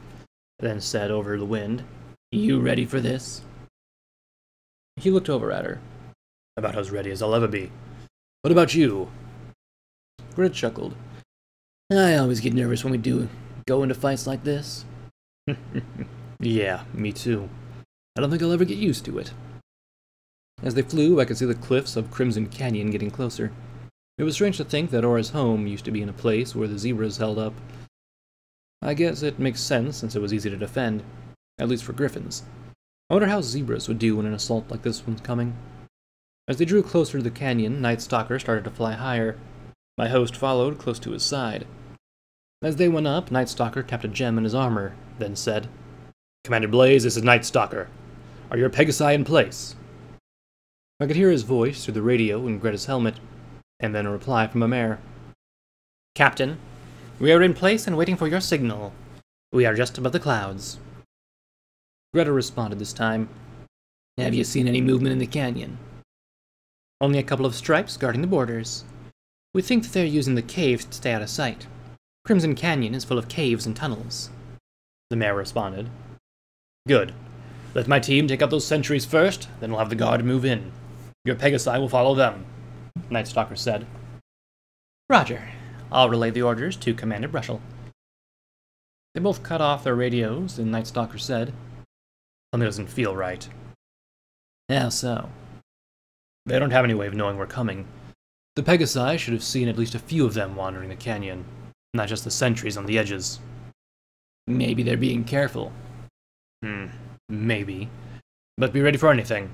then said over the wind, You ready for this? He looked over at her. About as ready as I'll ever be. What about you? Greta chuckled. I always get nervous when we do go into fights like this. Yeah, me too. I don't think I'll ever get used to it. As they flew, I could see the cliffs of Crimson Canyon getting closer. It was strange to think that Aura's home used to be in a place where the zebras held up. I guess it makes sense since it was easy to defend, at least for griffins. I wonder how zebras would do when an assault like this one's coming. As they drew closer to the canyon, Nightstalker started to fly higher. My host followed close to his side. As they went up, Nightstalker tapped a gem in his armor, then said, Commander Blaze, this is Nightstalker. Are your Pegasi in place? I could hear his voice through the radio in Greta's helmet, and then a reply from a mare. Captain, we are in place and waiting for your signal. We are just above the clouds. Greta responded this time. Have you seen any movement in the canyon? Only a couple of stripes guarding the borders. We think that they're using the caves to stay out of sight. Crimson Canyon is full of caves and tunnels. The mare responded. Good. Let my team take out those sentries first, then we'll have the guard move in. Your Pegasi will follow them. Nightstalker said. Roger. I'll relay the orders to Commander Brushell. They both cut off their radios, and Nightstalker said, Something doesn't feel right. How so? They don't have any way of knowing we're coming. The Pegasi should have seen at least a few of them wandering the canyon, not just the sentries on the edges. Maybe they're being careful. Maybe. But be ready for anything,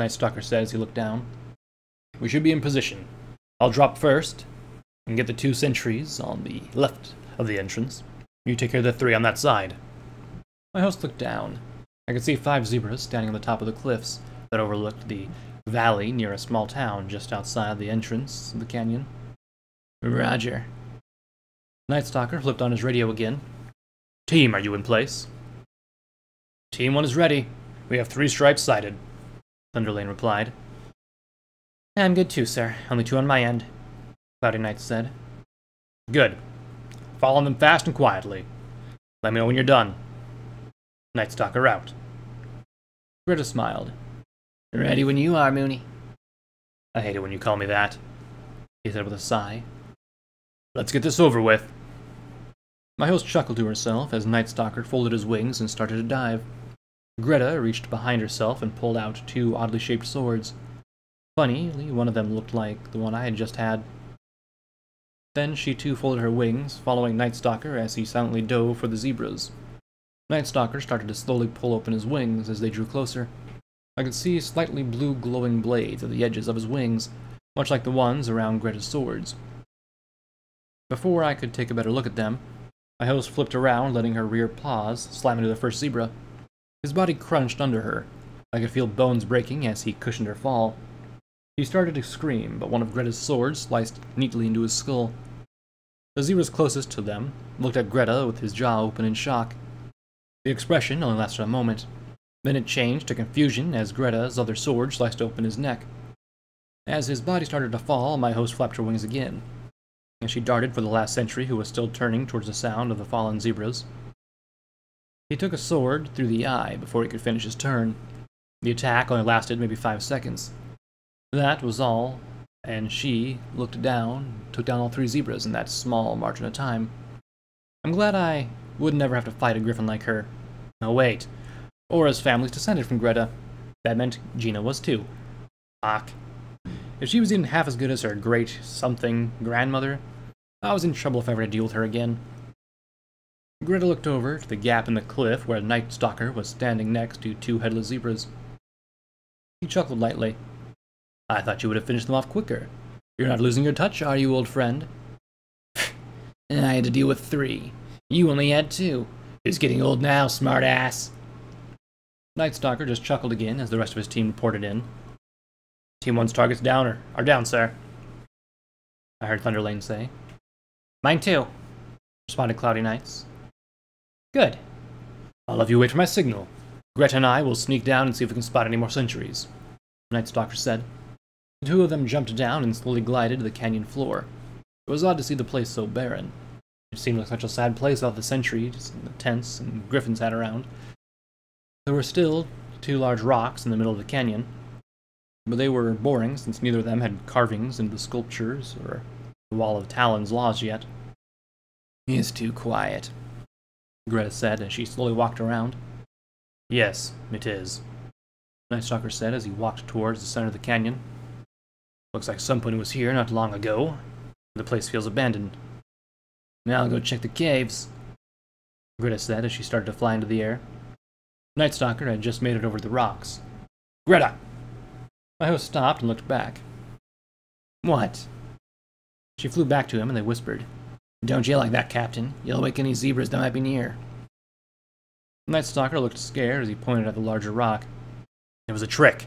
Nightstalker said as he looked down. We should be in position. I'll drop first and get the two sentries on the left of the entrance. You take care of the three on that side. My host looked down. I could see 5 zebras standing on the top of the cliffs that overlooked the valley near a small town just outside the entrance of the canyon. Roger. Nightstalker flipped on his radio again. Team, are you in place? Team 1 is ready. We have 3 stripes sighted, Thunderlane replied. I'm good too, sir. Only 2 on my end, Cloudy Nights said. Good. Follow them fast and quietly. Let me know when you're done. Nightstalker out. Greta smiled. Ready when you are, Mooney. I hate it when you call me that, he said with a sigh. Let's get this over with. My host chuckled to herself as Nightstalker folded his wings and started to dive. Greta reached behind herself and pulled out 2 oddly shaped swords. Funnily, one of them looked like the one I had just had. Then she too folded her wings, following Nightstalker as he silently dove for the zebras. Nightstalker started to slowly pull open his wings as they drew closer. I could see slightly blue glowing blades at the edges of his wings, much like the ones around Greta's swords. Before I could take a better look at them, my host flipped around, letting her rear paws slam into the first zebra. His body crunched under her. I could feel bones breaking as he cushioned her fall. He started to scream, but one of Greta's swords sliced neatly into his skull. The zebras closest to them looked at Greta with his jaw open in shock. The expression only lasted a moment. Then it changed to confusion as Greta's other sword sliced open his neck. As his body started to fall, my host flapped her wings again, and she darted for the last sentry who was still turning towards the sound of the fallen zebras. He took a sword through the eye before he could finish his turn. The attack only lasted maybe 5 seconds. That was all, and she looked down, took down all 3 zebras in that small margin of time. I'm glad I would never have to fight a griffin like her. Oh wait. Aura's family's descended from Greta. That meant Gina was too. Fuck. If she was even half as good as her great-something grandmother, I was in trouble if I were to deal with her again. Greta looked over to the gap in the cliff where Nightstalker was standing next to 2 headless zebras. He chuckled lightly. I thought you would have finished them off quicker. You're not losing your touch, are you, old friend? I had to deal with 3. You only had 2. Who's getting old now, smartass? Nightstalker just chuckled again as the rest of his team reported in. Team 1's targets down are down, sir, I heard Thunderlane say. Mine too, responded Cloudy Nights. Good. All of you wait for my signal. Greta and I will sneak down and see if we can spot any more sentries, Nightstalker said. The 2 of them jumped down and slowly glided to the canyon floor. It was odd to see the place so barren. It seemed like such a sad place without the sentries and the tents and griffins had around. There were still 2 large rocks in the middle of the canyon, but they were boring since neither of them had carvings into the sculptures or the wall of Talon's Lodge yet. It's too quiet, Greta said as she slowly walked around. Yes, it is, Nightstalker said as he walked towards the center of the canyon. Looks like someone was here not long ago. The place feels abandoned. Now I'll go check the caves, Greta said as she started to fly into the air. Nightstalker had just made it over the rocks. Greta! My host stopped and looked back. What? She flew back to him and they whispered. Don't yell like that, Captain. You'll wake any zebras that might be near. Nightstalker looked scared as he pointed at the larger rock. It was a trick.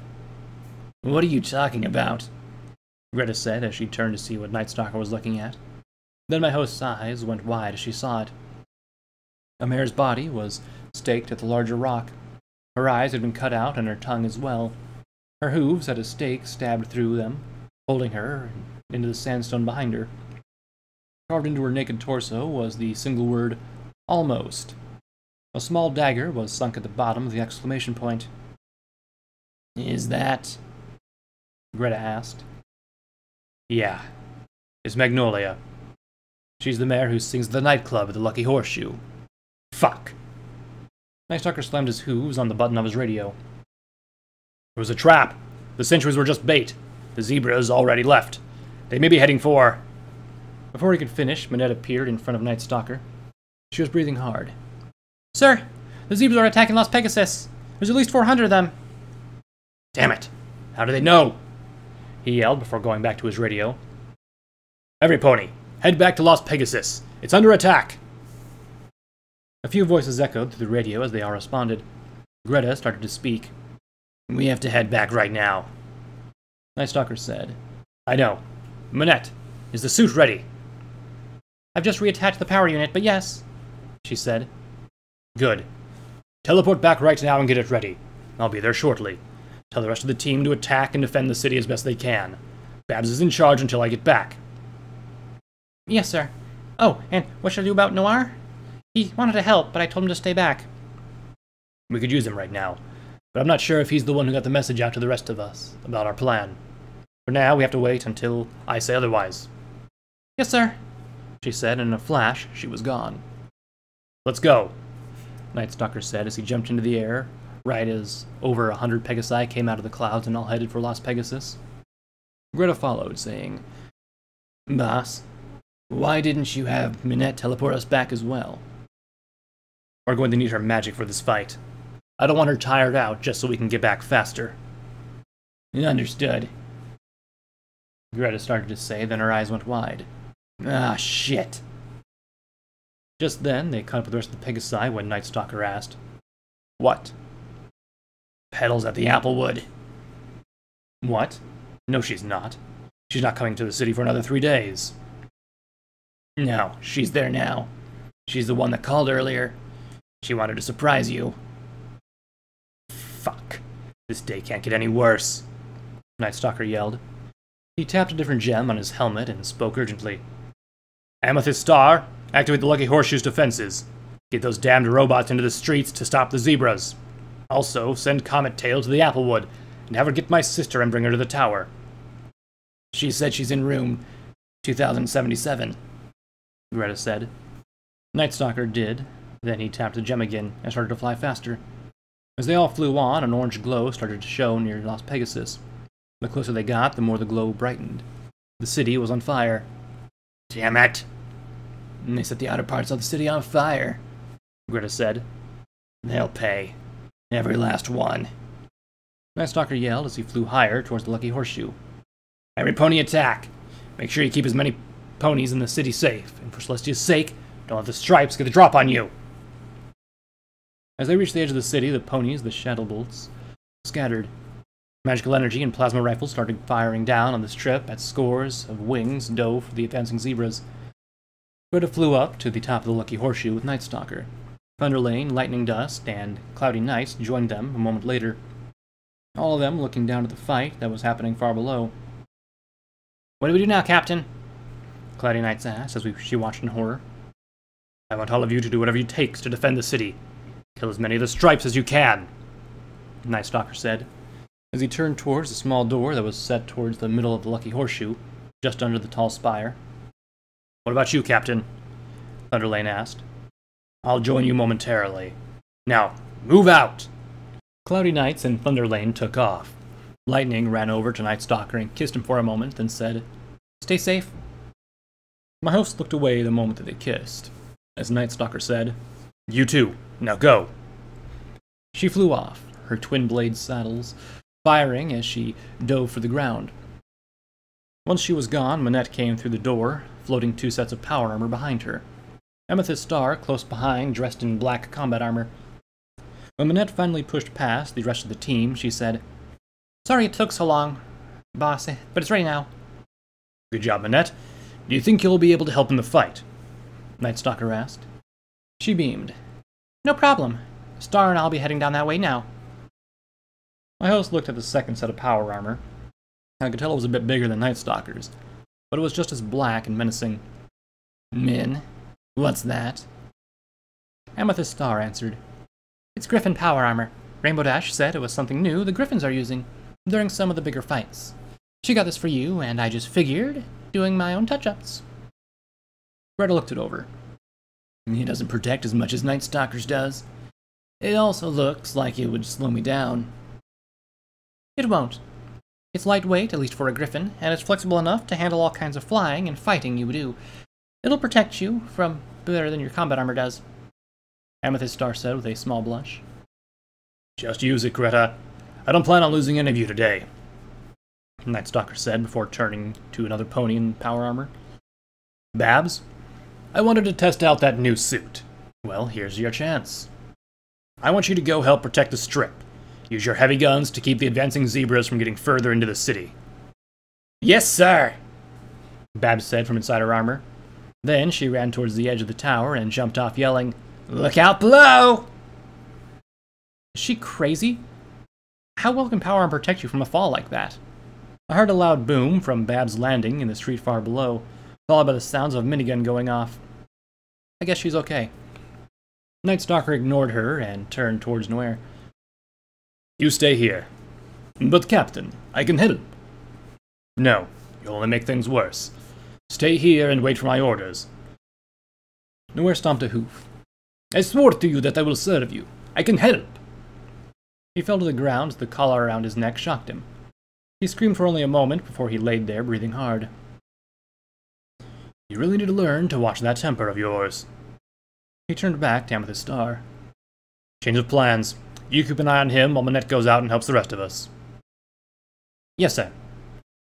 What are you talking about? Greta said as she turned to see what Nightstalker was looking at. Then my host's eyes went wide as she saw it. A mare's body was staked at the larger rock. Her eyes had been cut out and her tongue as well. Her hooves had a stake stabbed through them, holding her into the sandstone behind her. Carved into her naked torso was the single word, almost. A small dagger was sunk at the bottom of the exclamation point. Is that? Greta asked. Yeah, it's Magnolia. She's the mare who sings at the nightclub at the Lucky Horseshoe. Fuck! Nightstalker slammed his hooves on the button of his radio. It was a trap. The sentries were just bait. The zebras already left. They may be heading for... Before he could finish, Minette appeared in front of Nightstalker. She was breathing hard. Sir, Those evils are attacking Las Pegasus. There's at least 400 of them. Damn it. How do they know? He yelled before going back to his radio. Every pony, head back to Las Pegasus. It's under attack. A few voices echoed through the radio as they all responded. Greta started to speak. We have to head back right now. Nightstalker said. I know. Minette, is the suit ready? I've just reattached the power unit, but yes, she said. Good. Teleport back right now and get it ready. I'll be there shortly. Tell the rest of the team to attack and defend the city as best they can. Babs is in charge until I get back. Yes, sir. Oh, and what should I do about Noir? He wanted to help, but I told him to stay back. We could use him right now, but I'm not sure if he's the one who got the message out to the rest of us about our plan. For now, we have to wait until I say otherwise. Yes, sir, she said, and in a flash, she was gone. Let's go, Nightstalker said as he jumped into the air, right as over 100 Pegasi came out of the clouds and all headed for Las Pegasus. Greta followed, saying, Boss, why didn't you have Minette teleport us back as well? We're going to need her magic for this fight. I don't want her tired out just so we can get back faster. Understood. Greta started to say, then her eyes went wide. Ah, shit. Just then, they caught up with the rest of the Pegasi when Nightstalker asked, What? Petal's at the Applewood. What? No, she's not. She's not coming to the city for another 3 days. No, she's there now. She's the one that called earlier. She wanted to surprise you. Fuck. This day can't get any worse, Nightstalker yelled. He tapped a different gem on his helmet and spoke urgently. Amethyst Star, activate the Lucky Horseshoe's defenses. Get those damned robots into the streets to stop the zebras. Also, send Comet Tail to the Applewood, and have her get my sister and bring her to the tower. She said she's in room 2077, Greta said. Nightstalker did. Then he tapped the gem again and started to fly faster. As they all flew on, an orange glow started to show near Las Pegasus. The closer they got, the more the glow brightened. The city was on fire. Damn it! And they set the outer parts of the city on fire, Greta said. They'll pay. Every last one. Nightstalker yelled as he flew higher towards the Lucky Horseshoe. Every pony attack! Make sure you keep as many ponies in the city safe, and for Celestia's sake, don't let the stripes get the drop on you! As they reached the edge of the city, the ponies, the Shadowbolts, scattered. Magical energy and plasma rifles started firing down on this trip at scores of wings dove for the advancing zebras. Greta flew up to the top of the Lucky Horseshoe with Nightstalker. Thunderlane, Lightning Dust, and Cloudy Nights joined them a moment later. All of them looking down at the fight that was happening far below. What do we do now, Captain? Cloudy Nights asked as she watched in horror. I want all of you to do whatever it takes to defend the city. Kill as many of the stripes as you can, Nightstalker said, as he turned towards the small door that was set towards the middle of the Lucky Horseshoe, just under the tall spire. What about you, Captain? Thunderlane asked. I'll join you momentarily. Now, move out! Cloudy Nights and Thunderlane took off. Lightning ran over to Nightstalker and kissed him for a moment, then said, Stay safe. My host looked away the moment that they kissed, as Nightstalker said, You too. Now go. She flew off, her twin-blade saddles firing as she dove for the ground. Once she was gone, Minette came through the door, floating two sets of power armor behind her. Amethyst Star, close behind, dressed in black combat armor. When Minette finally pushed past the rest of the team, she said, Sorry it took so long, boss, but it's ready now. Good job, Minette. Do you think you'll be able to help in the fight? Nightstalker asked. She beamed. No problem. Star and I'll be heading down that way now. My host looked at the second set of power armor. I could tell it was a bit bigger than Nightstalker's, but it was just as black and menacing. Min, what's that? Amethyst Star answered. It's Griffin power armor. Rainbow Dash said it was something new the Griffins are using during some of the bigger fights. She got this for you, and I just figured, doing my own touch-ups. Greta looked it over. It doesn't protect as much as Nightstalker's does. It also looks like it would slow me down. It won't. It's lightweight, at least for a griffin, and it's flexible enough to handle all kinds of flying and fighting you do. It'll protect you from better than your combat armor does. Amethyst Star said with a small blush. Just use it, Greta. I don't plan on losing any of you today, Nightstalker said before turning to another pony in power armor. Babs, I wanted to test out that new suit. Well, here's your chance. I want you to go help protect the strip. Use your heavy guns to keep the advancing zebras from getting further into the city. Yes, sir, Babs said from inside her armor. Then she ran towards the edge of the tower and jumped off yelling, Look out below! Is she crazy? How well can power armor protect you from a fall like that? I heard a loud boom from Babs landing in the street far below, followed by the sounds of a minigun going off. I guess she's okay. Nightstalker ignored her and turned towards Noir. You stay here. But Captain, I can help. No, you'll only make things worse. Stay here and wait for my orders. Noir stomped a hoof. I swore to you that I will serve you. I can help. He fell to the ground as the collar around his neck shocked him. He screamed for only a moment before he laid there, breathing hard. You really need to learn to watch that temper of yours. He turned back to Amethyst Star. Change of plans. You keep an eye on him while Minette goes out and helps the rest of us. Yes, sir,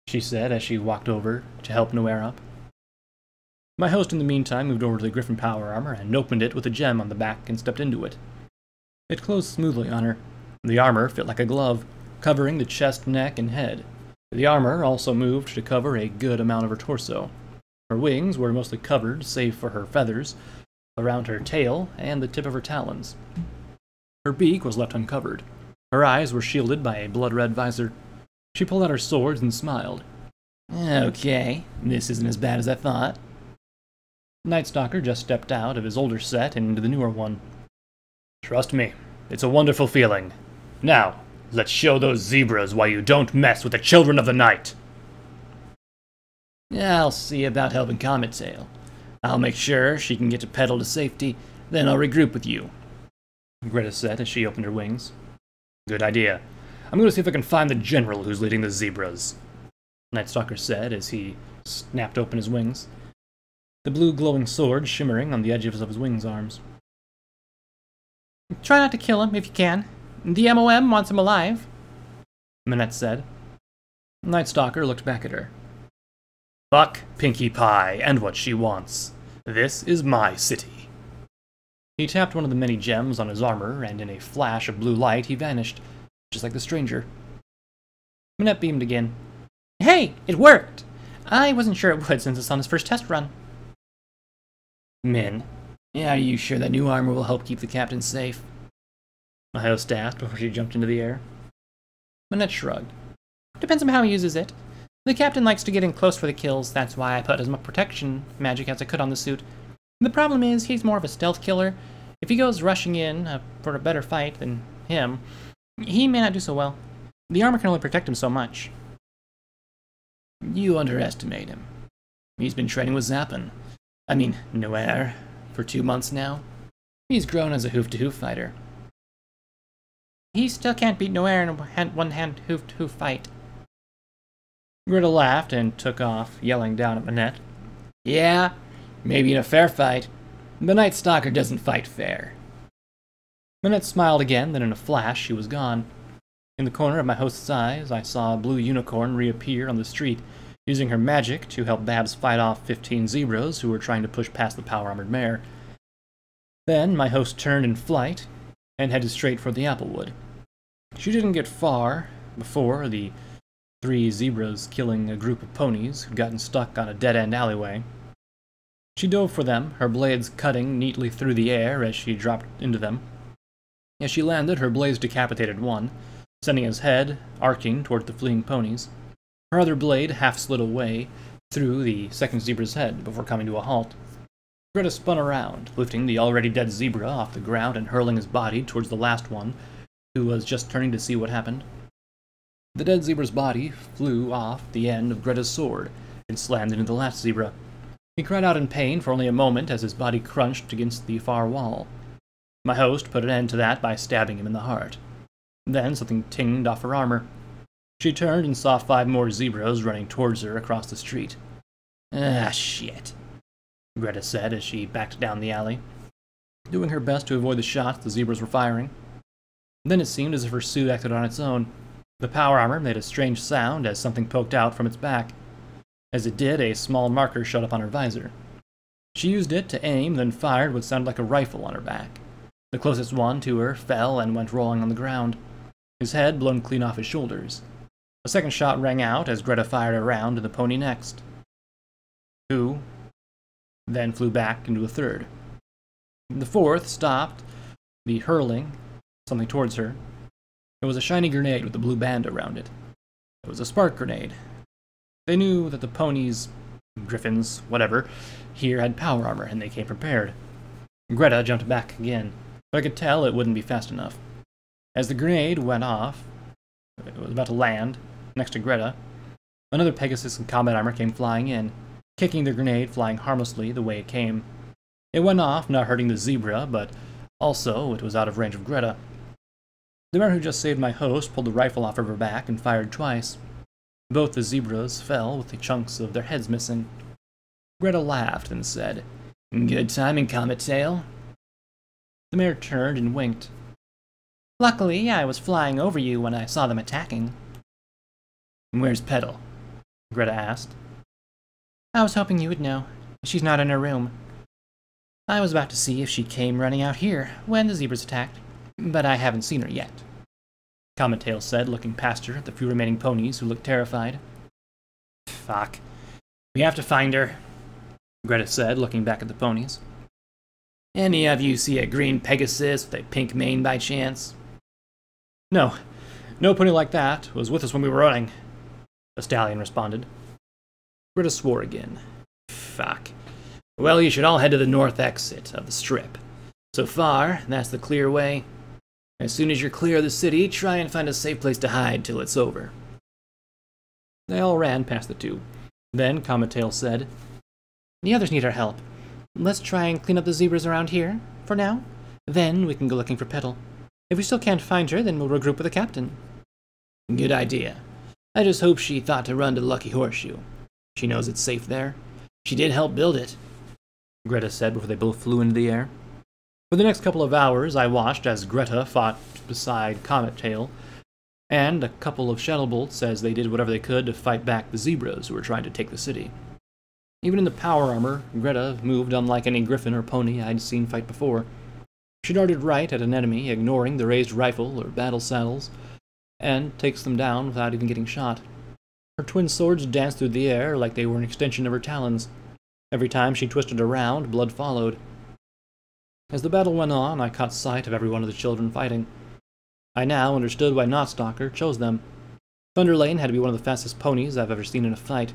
she said as she walked over to help Noir up. My host, in the meantime, moved over to the Griffin power armor and opened it with a gem on the back and stepped into it. It closed smoothly on her. The armor fit like a glove, covering the chest, neck, and head. The armor also moved to cover a good amount of her torso. Her wings were mostly covered, save for her feathers, around her tail and the tip of her talons. Her beak was left uncovered. Her eyes were shielded by a blood-red visor. She pulled out her swords and smiled. Okay, this isn't as bad as I thought. Nightstalker just stepped out of his older set and into the newer one. Trust me, it's a wonderful feeling. Now, let's show those zebras why you don't mess with the children of the night. I'll see about helping Comet Tail. I'll make sure she can get to Petal to safety, then I'll regroup with you, Greta said as she opened her wings. Good idea. I'm going to see if I can find the general who's leading the zebras, Nightstalker said as he snapped open his wings, the blue glowing sword shimmering on the edges of his wings arms. Try not to kill him if you can. The MOM wants him alive, Minette said. Nightstalker looked back at her. Fuck Pinkie Pie and what she wants. This is my city. He tapped one of the many gems on his armor, and in a flash of blue light he vanished, just like the stranger. Minette beamed again. Hey, it worked! I wasn't sure it would since it's on his first test run. Min, are you sure that new armor will help keep the captain safe? My host asked before she jumped into the air. Minette shrugged. Depends on how he uses it. The captain likes to get in close for the kills, that's why I put as much protection magic as I could on the suit. The problem is, he's more of a stealth killer. If he goes rushing in for a better fight than him, he may not do so well. The armor can only protect him so much. You underestimate him. He's been training with Noir, for 2 months now. He's grown as a hoof-to-hoof fighter. He still can't beat Noir in a one-hand hoof-to-hoof fight. Greta laughed and took off, yelling down at Minette. Yeah, maybe in a fair fight. The Night Stalker doesn't fight fair. Minette smiled again, then in a flash she was gone. In the corner of my host's eyes, I saw a blue unicorn reappear on the street, using her magic to help Babs fight off 15 zebras who were trying to push past the power-armored mare. Then my host turned in flight and headed straight for the Applewood. She didn't get far before the three zebras killing a group of ponies who'd gotten stuck on a dead-end alleyway. She dove for them, her blades cutting neatly through the air as she dropped into them. As she landed, her blades decapitated one, sending his head arcing toward the fleeing ponies. Her other blade half slid away through the second zebra's head before coming to a halt. Greta spun around, lifting the already dead zebra off the ground and hurling his body towards the last one, who was just turning to see what happened. The dead zebra's body flew off the end of Greta's sword and slammed into the last zebra. He cried out in pain for only a moment as his body crunched against the far wall. My host put an end to that by stabbing him in the heart. Then something tinged off her armor. She turned and saw 5 more zebras running towards her across the street. Ah, shit, Greta said as she backed down the alley. Doing her best to avoid the shots the zebras were firing. Then it seemed as if her suit acted on its own. The power armor made a strange sound as something poked out from its back. As it did, a small marker showed up on her visor. She used it to aim, then fired what sounded like a rifle on her back. The closest one to her fell and went rolling on the ground, his head blown clean off his shoulders. A second shot rang out as Greta fired a round to the pony next, who then flew back into a third. The fourth stopped the hurling something towards her. It was a shiny grenade with a blue band around it. It was a spark grenade. They knew that the ponies, griffins, whatever, here had power armor, and they came prepared. Greta jumped back again, but I could tell it wouldn't be fast enough. As the grenade went off, it was about to land next to Greta, another Pegasus in combat armor came flying in, kicking the grenade flying harmlessly the way it came. It went off, not hurting the zebra, but also it was out of range of Greta. The man who just saved my host pulled the rifle off of her back and fired twice. Both the zebras fell with the chunks of their heads missing. Greta laughed and said, "Good timing, Comet Tail." The mayor turned and winked. "Luckily, I was flying over you when I saw them attacking." "Where's Petal?" Greta asked. "I was hoping you would know. She's not in her room. I was about to see if she came running out here when the zebras attacked, but I haven't seen her yet," Comet Tail said, looking past her at the few remaining ponies who looked terrified. "Fuck. We have to find her," Greta said, looking back at the ponies. "Any of you see a green Pegasus with a pink mane by chance?" "No. No pony like that was with us when we were running," the stallion responded. Greta swore again. "Fuck. Well, you should all head to the north exit of the strip. So far, that's the clear way. As soon as you're clear of the city, try and find a safe place to hide till it's over." They all ran past the two. Then Comet Tail said, "The others need our help. Let's try and clean up the zebras around here, for now. Then we can go looking for Petal. If we still can't find her, then we'll regroup with the captain." "Good idea. I just hope she thought to run to Lucky Horseshoe. She knows it's safe there. She did help build it," Greta said before they both flew into the air. For the next couple of hours, I watched as Greta fought beside Comet Tail, and a couple of Shadowbolts as they did whatever they could to fight back the zebras who were trying to take the city. Even in the power armor, Greta moved unlike any griffin or pony I'd seen fight before. She darted right at an enemy, ignoring the raised rifle or battle saddles, and takes them down without even getting shot. Her twin swords danced through the air like they were an extension of her talons. Every time she twisted around, blood followed. As the battle went on, I caught sight of every one of the children fighting. I now understood why Nightstalker chose them. Thunderlane had to be one of the fastest ponies I've ever seen in a fight.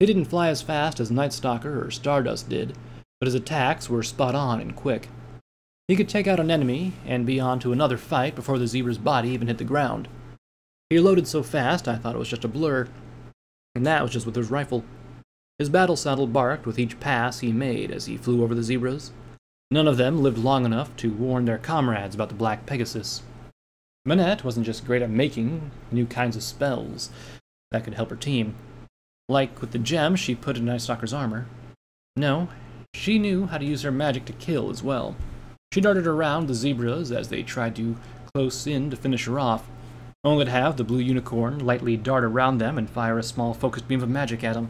He didn't fly as fast as Nightstalker or Stardust did, but his attacks were spot on and quick. He could take out an enemy and be on to another fight before the zebra's body even hit the ground. He loaded so fast I thought it was just a blur, and that was just with his rifle. His battle saddle barked with each pass he made as he flew over the zebras. None of them lived long enough to warn their comrades about the Black Pegasus. Minette wasn't just great at making new kinds of spells that could help her team. Like with the gem she put in Nightstalker's armor. No, she knew how to use her magic to kill as well. She darted around the zebras as they tried to close in to finish her off, only to have the blue unicorn lightly dart around them and fire a small focused beam of magic at them.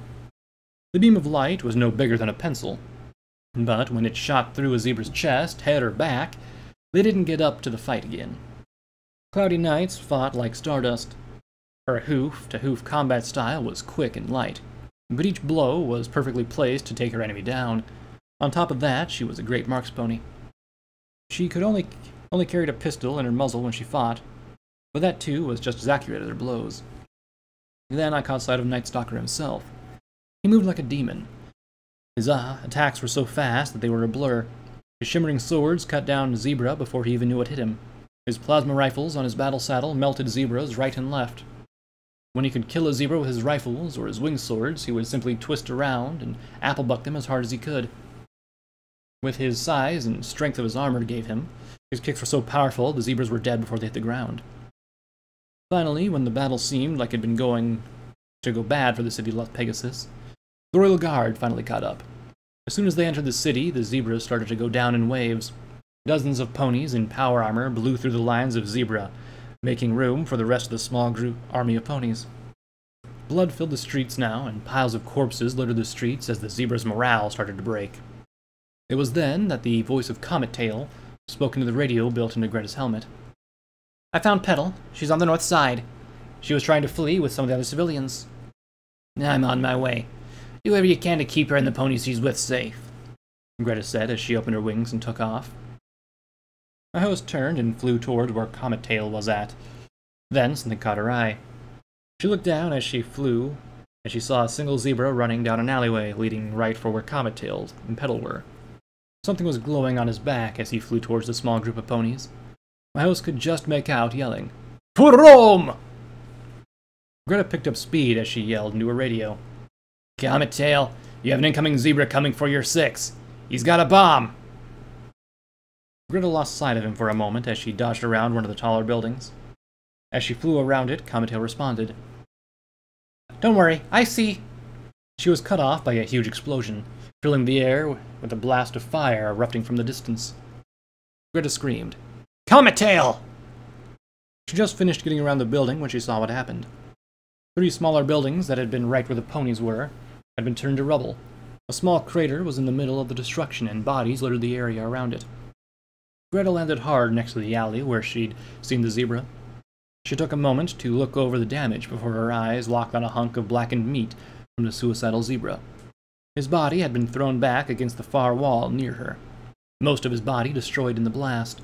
The beam of light was no bigger than a pencil, but when it shot through a zebra's chest, head, or back, they didn't get up to the fight again. Cloudy Nights fought like Stardust. Her hoof-to-hoof combat style was quick and light, but each blow was perfectly placed to take her enemy down. On top of that, she was a great marks pony. She could only carried a pistol in her muzzle when she fought, but that too was just as accurate as her blows. Then I caught sight of Nightstalker himself. He moved like a demon. His attacks were so fast that they were a blur. His shimmering swords cut down zebra before he even knew what hit him. His plasma rifles on his battle saddle melted zebras right and left. When he could kill a zebra with his rifles or his wing swords, he would simply twist around and applebuck them as hard as he could. With his size and strength of his armor gave him, his kicks were so powerful the zebras were dead before they hit the ground. Finally, when the battle seemed like it had been going to go bad for the city of Las Pegasus, the royal guard finally caught up. As soon as they entered the city, the zebras started to go down in waves. Dozens of ponies in power armor blew through the lines of zebra, making room for the rest of the small group army of ponies. Blood filled the streets now, and piles of corpses littered the streets as the zebra's morale started to break. It was then that the voice of Comet Tail spoke into the radio built into Greta's helmet. "I found Petal. She's on the north side. She was trying to flee with some of the other civilians. I'm on my way. Do whatever you can to keep her and the ponies she's with safe," Greta said as she opened her wings and took off. My host turned and flew toward where Comet Tail was at. Then something caught her eye. She looked down as she flew, and she saw a single zebra running down an alleyway leading right for where Comet Tail and Petal were. Something was glowing on his back as he flew towards the small group of ponies. My host could just make out yelling, "For Rome!" Greta picked up speed as she yelled into her radio. "Comet Tail, you have an incoming zebra coming for your six. He's got a bomb." Greta lost sight of him for a moment as she dodged around one of the taller buildings. As she flew around it, Comet Tail responded. "Don't worry, I see." She was cut off by a huge explosion, filling the air with a blast of fire erupting from the distance. Greta screamed, "Comet Tail!" She just finished getting around the building when she saw what happened. Three smaller buildings that had been right where the ponies were had been turned to rubble. A small crater was in the middle of the destruction, and bodies littered the area around it. Greta landed hard next to the alley where she'd seen the zebra. She took a moment to look over the damage before her eyes locked on a hunk of blackened meat from the suicidal zebra. His body had been thrown back against the far wall near her, most of his body destroyed in the blast.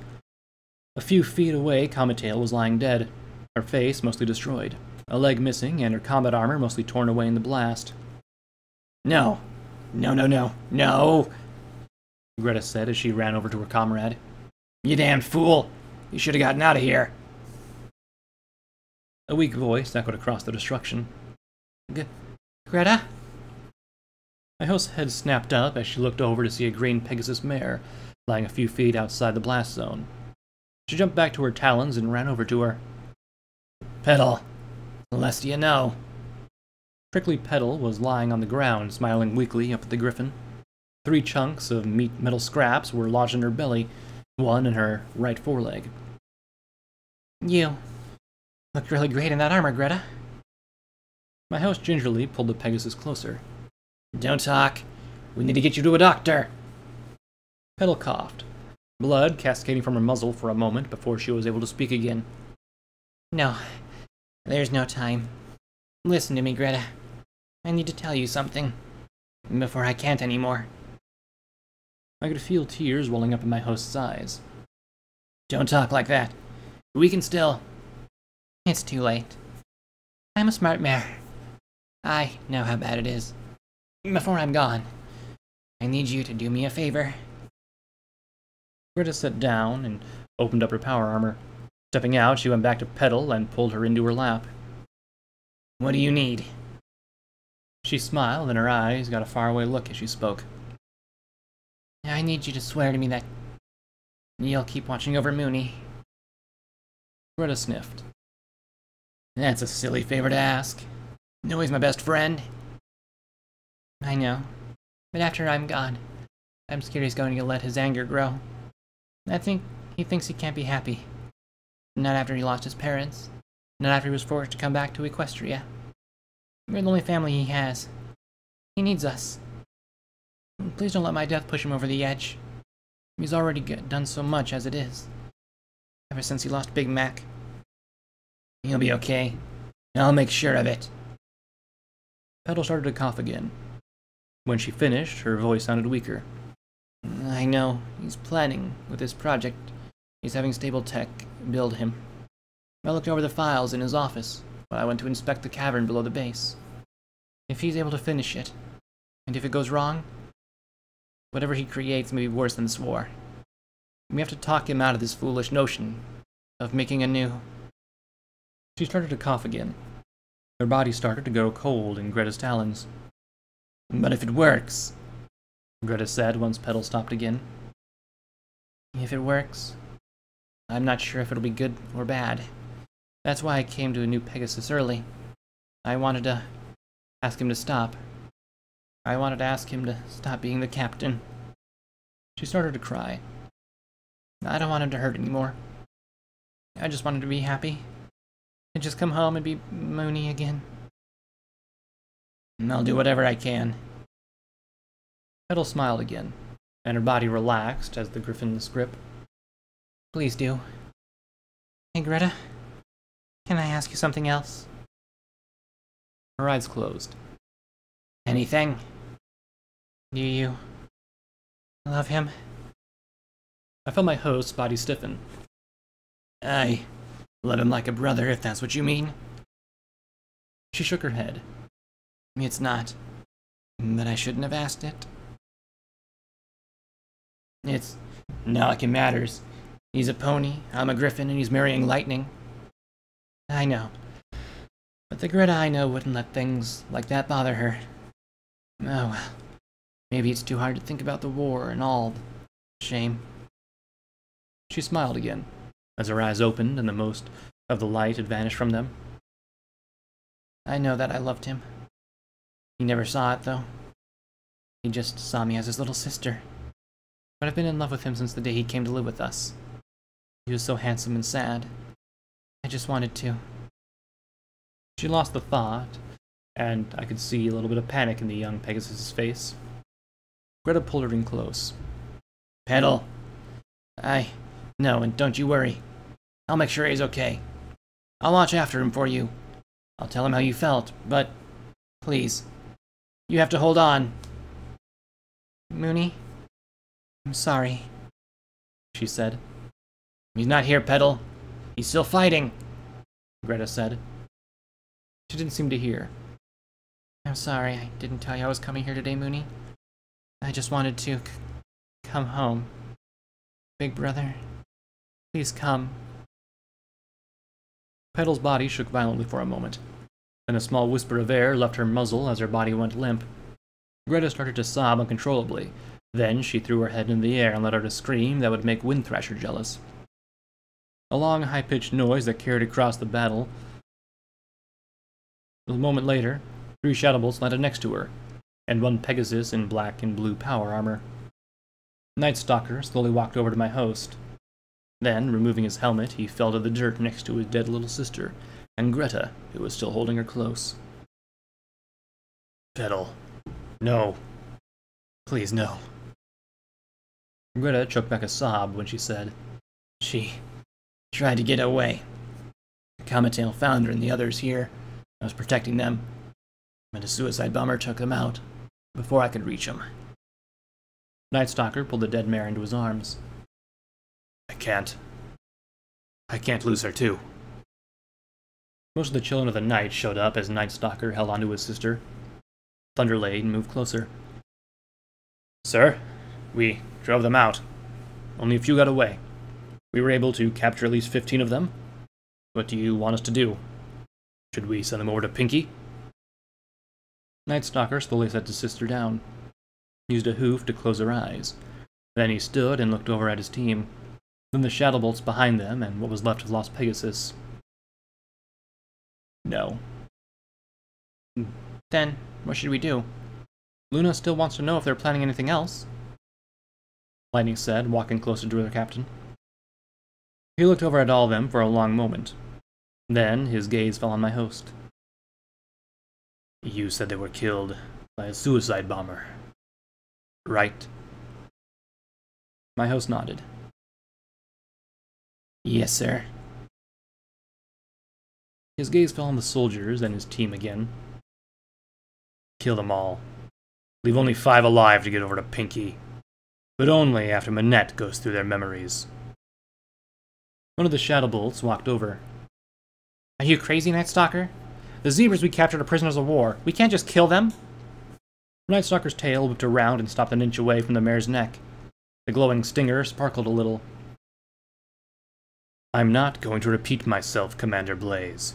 A few feet away, Comet Tail was lying dead, her face mostly destroyed, a leg missing, and her combat armor mostly torn away in the blast. "No, no, no, no, no," Greta said as she ran over to her comrade. "You damn fool! You should have gotten out of here!" A weak voice echoed across the destruction. Greta? My host's head snapped up as she looked over to see a green Pegasus mare lying a few feet outside the blast zone. She jumped back to her talons and ran over to her. "Petal, the less do you know." Prickly Petal was lying on the ground, smiling weakly up at the griffin. Three chunks of metal scraps were lodged in her belly, one in her right foreleg. "You looked really great in that armor, Greta." My host gingerly pulled the Pegasus closer. "Don't talk. We need to get you to a doctor." Petal coughed, blood cascading from her muzzle for a moment before she was able to speak again. "No, there's no time. Listen to me, Greta. I need to tell you something. Before I can't anymore." I could feel tears welling up in my host's eyes. "Don't talk like that. We can still..." "It's too late. I'm a smart mare. I know how bad it is. Before I'm gone, I need you to do me a favor." Greta sat down and opened up her power armor. Stepping out, she went back to Petal and pulled her into her lap. "What do you need?" She smiled, and her eyes got a faraway look as she spoke. "I need you to swear to me that you'll keep watching over Mooney." Greta sniffed. "That's a silly favor to ask. No, he's my best friend." "I know, but after I'm gone, I'm scared he's going to let his anger grow. I think he thinks he can't be happy. Not after he lost his parents. Not after he was forced to come back to Equestria. We're the only family he has. He needs us. Please don't let my death push him over the edge. He's already done so much as it is, ever since he lost Big Mac." "He'll be okay. I'll make sure of it." Petal started to cough again. When she finished, her voice sounded weaker. "I know. He's planning with this project. He's having Stable Tech build him. I looked over the files in his office when I went to inspect the cavern below the base. If he's able to finish it, and if it goes wrong, whatever he creates may be worse than this war. We have to talk him out of this foolish notion of making a new..." She started to cough again. Her body started to go cold in Greta's talons. "But if it works," Greta said once Petal stopped again. "If it works, I'm not sure if it'll be good or bad. That's why I came to a New Pegasus early. I wanted to ask him to stop. I wanted to ask him to stop being the captain." She started to cry. I don't want him to hurt anymore. I just want him to be happy. And just come home and be Moony again. And I'll do whatever I can. Petal smiled again, and her body relaxed as the griffin's grip. Please do. Hey, Greta, can I ask you something else? Her eyes closed. Anything? Do you love him? I felt my host's body stiffen. I love him like a brother, if that's what you mean. She shook her head. It's not, but I shouldn't have asked it. It's not like it matters. He's a pony, I'm a griffin, and he's marrying Lightning. I know. But the Greta I know wouldn't let things like that bother her. Oh well. Maybe it's too hard to think about the war and all the shame. She smiled again, as her eyes opened and the most of the light had vanished from them. I know that I loved him. He never saw it, though. He just saw me as his little sister. But I've been in love with him since the day he came to live with us. He was so handsome and sad. I just wanted to. She lost the thought, and I could see a little bit of panic in the young Pegasus' face. Greta pulled her in close. Petal! I know, and don't you worry. I'll make sure he's okay. I'll watch after him for you. I'll tell him how you felt, but please, you have to hold on. Moony, I'm sorry, she said. He's not here, Petal. He's still fighting, Greta said. She didn't seem to hear. I'm sorry I didn't tell you I was coming here today, Moony. I just wanted to come home. Big brother, please come. Petal's body shook violently for a moment, and a small whisper of air left her muzzle as her body went limp. Greta started to sob uncontrollably. Then she threw her head in the air and let out a scream that would make Windthrasher jealous. A long, high-pitched noise that carried across the battle. A moment later, 3 Shadowbolts landed next to her, and 1 Pegasus in black and blue power armor. Nightstalker slowly walked over to my host. Then, removing his helmet, he fell to the dirt next to his dead little sister, and Greta, who was still holding her close. Petal. No. Please, no. Greta choked back a sob when she said, She tried to get away. Comet Tail found her and the others here. I was protecting them, but a suicide bomber took them out before I could reach them. Nightstalker pulled the dead mare into his arms. I can't lose her, too. Most of the children of the night showed up as Nightstalker held onto his sister. Thunderlane moved closer. Sir, we drove them out. Only a few got away. We were able to capture at least 15 of them. What do you want us to do? Should we send them over to Pinky? Nightstalker slowly set his sister down. He used a hoof to close her eyes. Then he stood and looked over at his team. Then the Shadowbolts behind them, and what was left of Las Pegasus. No. Then, what should we do? Luna still wants to know if they're planning anything else. Lightning said, walking closer to her captain. He looked over at all of them for a long moment. Then, his gaze fell on my host. You said they were killed by a suicide bomber. Right? My host nodded. Yes, sir. His gaze fell on the soldiers and his team again. Kill them all. Leave only 5 alive to get over to Pinky. But only after Minette goes through their memories. One of the Shadowbolts walked over. Are you crazy, Nightstalker? The zebras we captured are prisoners of war. We can't just kill them. Nightstalker's tail whipped around and stopped an inch away from the mare's neck. The glowing stinger sparkled a little. I'm not going to repeat myself, Commander Blaze.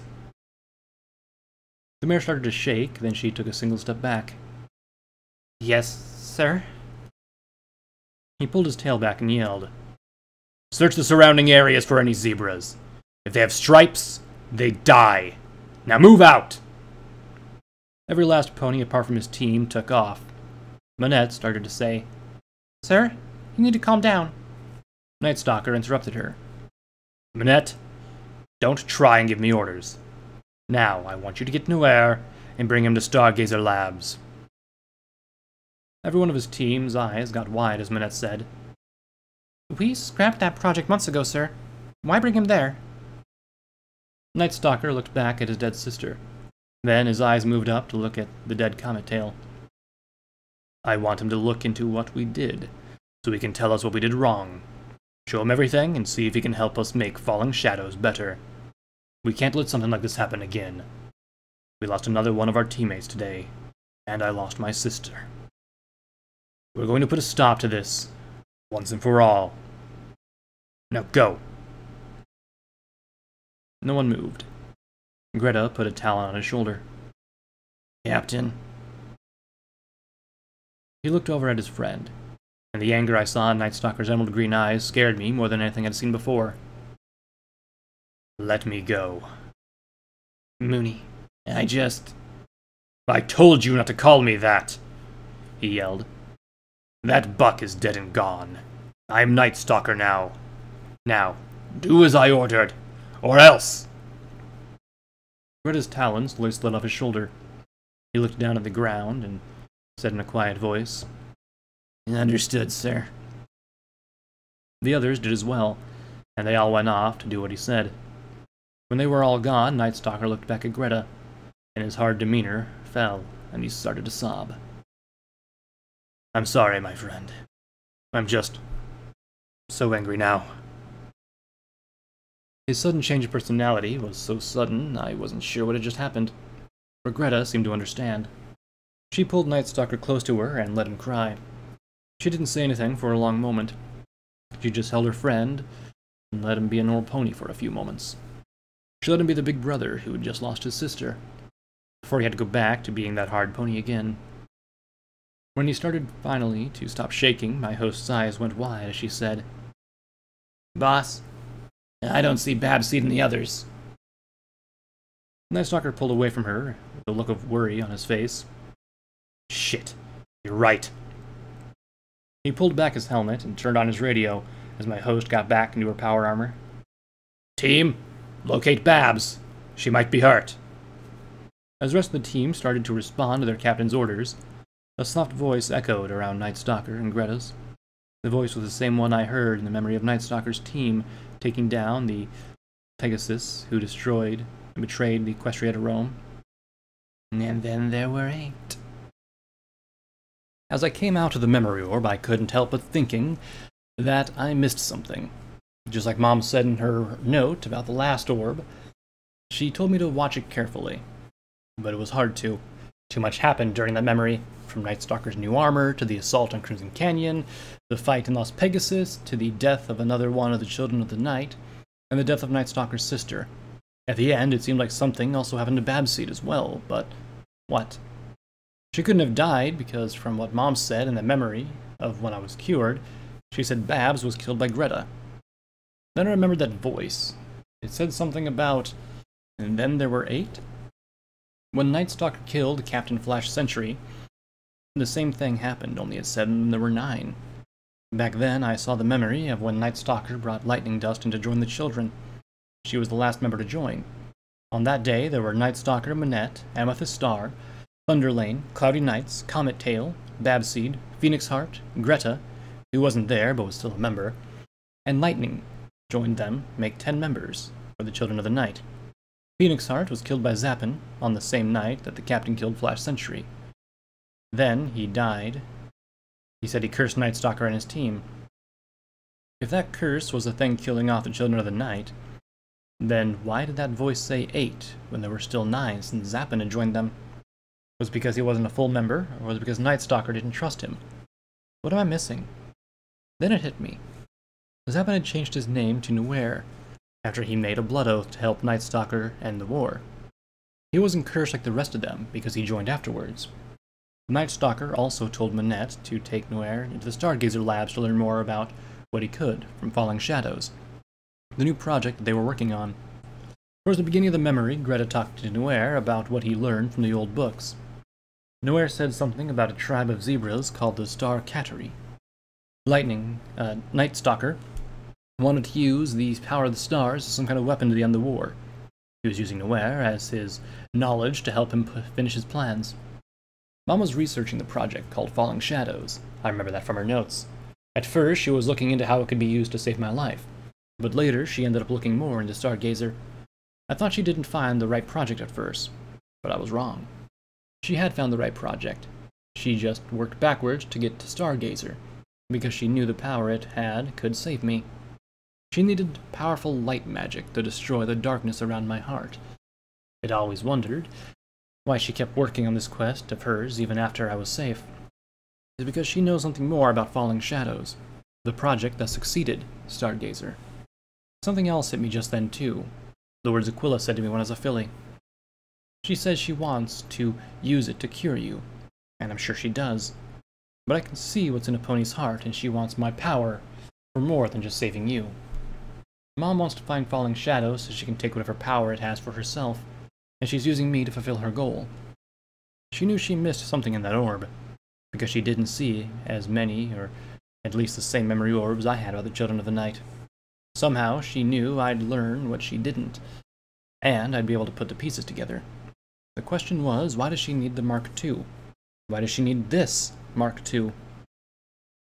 The mare started to shake, then she took a single step back. Yes, sir? He pulled his tail back and yelled. Search the surrounding areas for any zebras. If they have stripes, they die. Now move out! Every last pony apart from his team took off. Minette started to say, Sir, you need to calm down. Nightstalker interrupted her. Minette, don't try and give me orders. Now, I want you to get Noir and bring him to Stargazer Labs. Every one of his team's eyes got wide as Minette said, We scrapped that project months ago, sir. Why bring him there? Nightstalker looked back at his dead sister. Then his eyes moved up to look at the dead Comet Tail. I want him to look into what we did, so he can tell us what we did wrong. Show him everything and see if he can help us make Falling Shadows better. We can't let something like this happen again. We lost another one of our teammates today, and I lost my sister. We're going to put a stop to this, once and for all. Now go! No one moved. Greta put a towel on his shoulder. Captain. He looked over at his friend, and the anger I saw in Nightstalker's emerald green eyes scared me more than anything I'd seen before. Let me go. Mooney, I just... I told you not to call me that! He yelled. That buck is dead and gone. I'm Nightstalker now. Now, do as I ordered, or else! Greta's talon slowly slid off his shoulder. He looked down at the ground and said in a quiet voice, Understood, sir. The others did as well, and they all went off to do what he said. When they were all gone, Nightstalker looked back at Greta, and his hard demeanor fell, and he started to sob. I'm sorry, my friend. I'm just... so angry now. His sudden change of personality was so sudden, I wasn't sure what had just happened. But Greta seemed to understand. She pulled Nightstalker close to her and let him cry. She didn't say anything for a long moment. She just held her friend and let him be a normal pony for a few moments. She let him be the big brother who had just lost his sister, before he had to go back to being that hard pony again. When he started finally to stop shaking, my host's eyes went wide as she said, Boss, I don't see Babs seeing the others. Nightstalker pulled away from her, with a look of worry on his face. Shit, you're right. He pulled back his helmet and turned on his radio as my host got back into her power armor. Team, locate Babs. She might be hurt. As the rest of the team started to respond to their captain's orders, a soft voice echoed around Nightstalker and Greta's. The voice was the same one I heard in the memory of Nightstalker's team taking down the Pegasus who destroyed and betrayed the Equestria to Rome. And then there were 8. As I came out of the memory orb, I couldn't help but thinking that I missed something. Just like Mom said in her note about the last orb, she told me to watch it carefully. But it was hard to. Too much happened during that memory. From Nightstalker's new armor, to the assault on Crimson Canyon, the fight in Las Pegasus, to the death of another one of the Children of the Night, and the death of Nightstalker's sister. At the end, it seemed like something also happened to Babseed as well, but what? She couldn't have died, because from what Mom said in the memory of when I was cured, she said Babs was killed by Greta. Then I remembered that voice. It said something about, and then there were 8? When Nightstalker killed Captain Flash Sentry, the same thing happened, only it said there were 9. Back then, I saw the memory of when Nightstalker brought Lightning Dust in to join the children. She was the last member to join. On that day, there were Nightstalker, Minette, Amethyst Star, Thunderlane, Cloudy Nights, Comet Tail, Babseed, Phoenix Heart, Greta, who wasn't there but was still a member, and Lightning joined them, make 10 members for the Children of the Night. Phoenix Heart was killed by Zappin on the same night that the captain killed Flash Sentry. Then he died. He said he cursed Nightstalker and his team. If that curse was the thing killing off the Children of the Night, then why did that voice say 8 when there were still 9 since Zappin had joined them? Was it because he wasn't a full member, or was it because Nightstalker didn't trust him? What am I missing? Then it hit me. Zappin had changed his name to Noir after he made a blood oath to help Nightstalker end the war. He wasn't cursed like the rest of them because he joined afterwards. Nightstalker also told Minette to take Noir into the Stargazer Labs to learn more about what he could from Falling Shadows, the new project that they were working on. Towards the beginning of the memory, Greta talked to Noir about what he learned from the old books. Noir said something about a tribe of zebras called the Star Cattery. Nightstalker wanted to use the power of the stars as some kind of weapon to the end of the war. He was using Noir as his knowledge to help him finish his plans. Mom was researching the project called Falling Shadows. I remember that from her notes. At first, she was looking into how it could be used to save my life, but later she ended up looking more into Stargazer. I thought she didn't find the right project at first, but I was wrong. She had found the right project. She just worked backwards to get to Stargazer, because she knew the power it had could save me. She needed powerful light magic to destroy the darkness around my heart. I'd always wondered why she kept working on this quest of hers even after I was safe. It's because she knows something more about Falling Shadows, the project that succeeded Stargazer. Something else hit me just then, too, the words Aquila said to me when I was a filly. She says she wants to use it to cure you, and I'm sure she does. But I can see what's in a pony's heart, and she wants my power for more than just saving you. Mom wants to find Falling Shadows so she can take whatever power it has for herself, and she's using me to fulfill her goal. She knew she missed something in that orb, because she didn't see as many, or at least the same memory orbs I had about the Children of the Night. Somehow she knew I'd learn what she didn't, and I'd be able to put the pieces together. The question was, why does she need the Mark II? Why does she need this Mark II?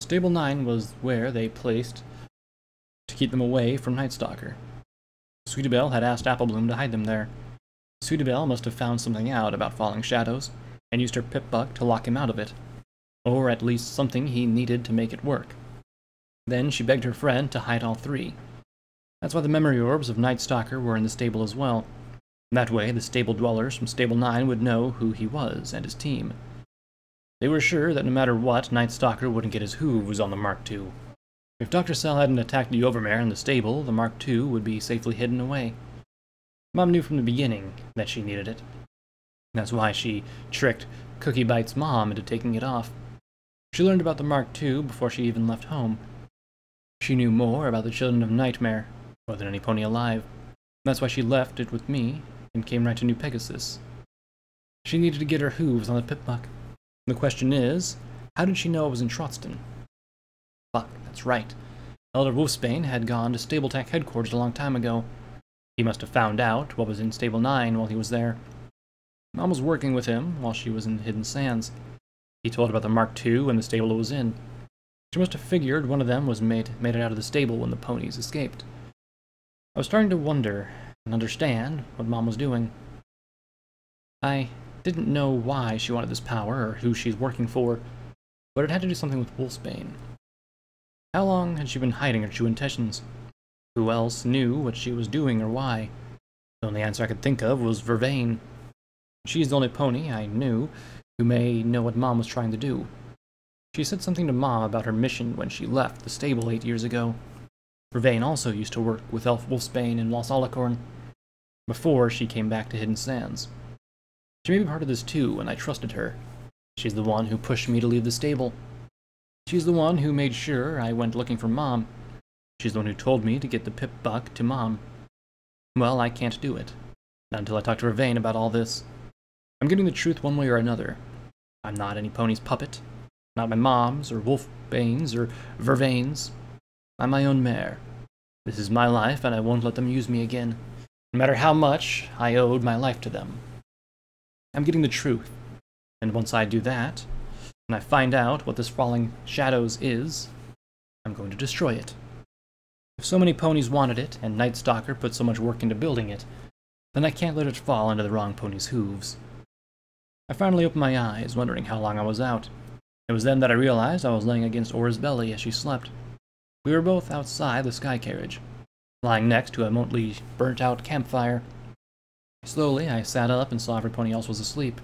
Stable 9 was where they placed to keep them away from Nightstalker. Sweetabelle had asked Applebloom to hide them there. Sweetabelle must have found something out about Falling Shadows, and used her Pip-Buck to lock him out of it, or at least something he needed to make it work. Then she begged her friend to hide all three. That's why the memory orbs of Nightstalker were in the stable as well. That way, the stable dwellers from Stable 9 would know who he was and his team. They were sure that no matter what, Nightstalker wouldn't get his hooves on the Mark II. If Dr. Cell hadn't attacked the Overmare in the stable, the Mark II would be safely hidden away. Mom knew from the beginning that she needed it. That's why she tricked Cookie Bite's mom into taking it off. She learned about the Mark II before she even left home. She knew more about the Children of Nightmare, more than any pony alive. That's why she left it with me, and came right to New Pegasus. She needed to get her hooves on the Pip-Buck. The question is, how did she know it was in Trotston? Fuck, that's right. Elder Wolfsbane had gone to Stable Tech headquarters a long time ago. He must have found out what was in Stable 9 while he was there. Mom was working with him while she was in Hidden Sands. He told her about the Mark II and the stable it was in. She must have figured one of them was made it out of the stable when the ponies escaped. I was starting to wonder and understand what Mom was doing. I didn't know why she wanted this power or who she's working for, but it had to do something with Wolfsbane. How long had she been hiding her true intentions? Who else knew what she was doing or why? The only answer I could think of was Vervain. She's the only pony I knew who may know what Mom was trying to do. She said something to Mom about her mission when she left the stable 8 years ago. Vervain also used to work with Elf Wolfsbane and Lost Alicorn before she came back to Hidden Sands. She may be part of this too, and I trusted her. She's the one who pushed me to leave the stable. She's the one who made sure I went looking for Mom. She's the one who told me to get the Pip-Buck to Mom. Well, I can't do it. Not until I talk to Vervain about all this. I'm getting the truth one way or another. I'm not any pony's puppet. Not my mom's, or Wolfbane's, or Vervain's. I'm my own mare. This is my life, and I won't let them use me again, no matter how much I owed my life to them. I'm getting the truth, and once I do that, and I find out what this Falling Shadows is, I'm going to destroy it. If so many ponies wanted it, and Nightstalker put so much work into building it, then I can't let it fall into the wrong pony's hooves. I finally opened my eyes, wondering how long I was out. It was then that I realized I was laying against Aura's belly as she slept. We were both outside the sky carriage, lying next to a mostly burnt-out campfire. Slowly, I sat up and saw everybody else was asleep.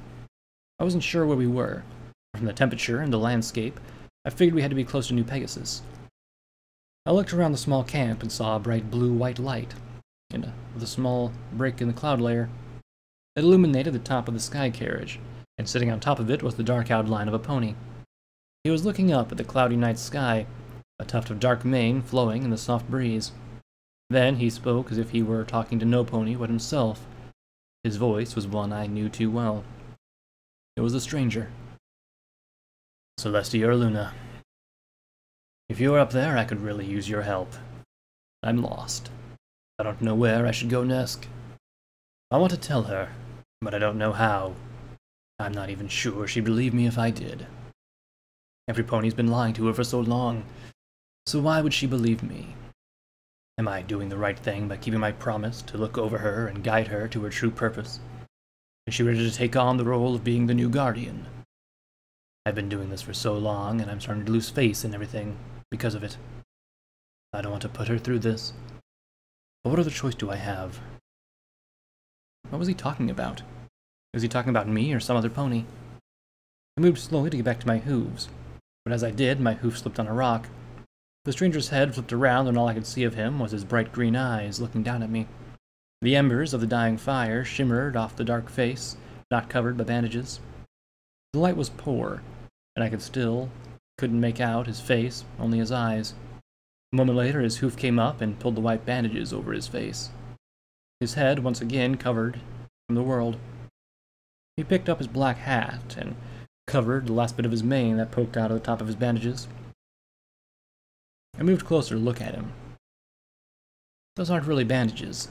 I wasn't sure where we were. From the temperature and the landscape, I figured we had to be close to New Pegasus. I looked around the small camp and saw a bright blue-white light, and a small break in the cloud layer. It illuminated the top of the sky carriage, and sitting on top of it was the dark outline of a pony. He was looking up at the cloudy night sky, a tuft of dark mane flowing in the soft breeze. Then he spoke as if he were talking to no pony but himself. His voice was one I knew too well. It was a stranger. Celestia or Luna, if you were up there, I could really use your help. I'm lost. I don't know where I should go next. I want to tell her, but I don't know how. I'm not even sure she'd believe me if I did. Every pony's been lying to her for so long, so why would she believe me? Am I doing the right thing by keeping my promise to look over her and guide her to her true purpose? Is she ready to take on the role of being the new guardian? I've been doing this for so long, and I'm starting to lose face in everything because of it. I don't want to put her through this. But what other choice do I have? What was he talking about? Was he talking about me or some other pony? I moved slowly to get back to my hooves, but as I did, my hoof slipped on a rock. The stranger's head flipped around, and all I could see of him was his bright green eyes looking down at me. The embers of the dying fire shimmered off the dark face, not covered by bandages. The light was poor, and I couldn't make out his face, only his eyes. A moment later, his hoof came up and pulled the white bandages over his face. His head, once again, covered from the world. He picked up his black hat and covered the last bit of his mane that poked out of the top of his bandages. I moved closer to look at him. Those aren't really bandages.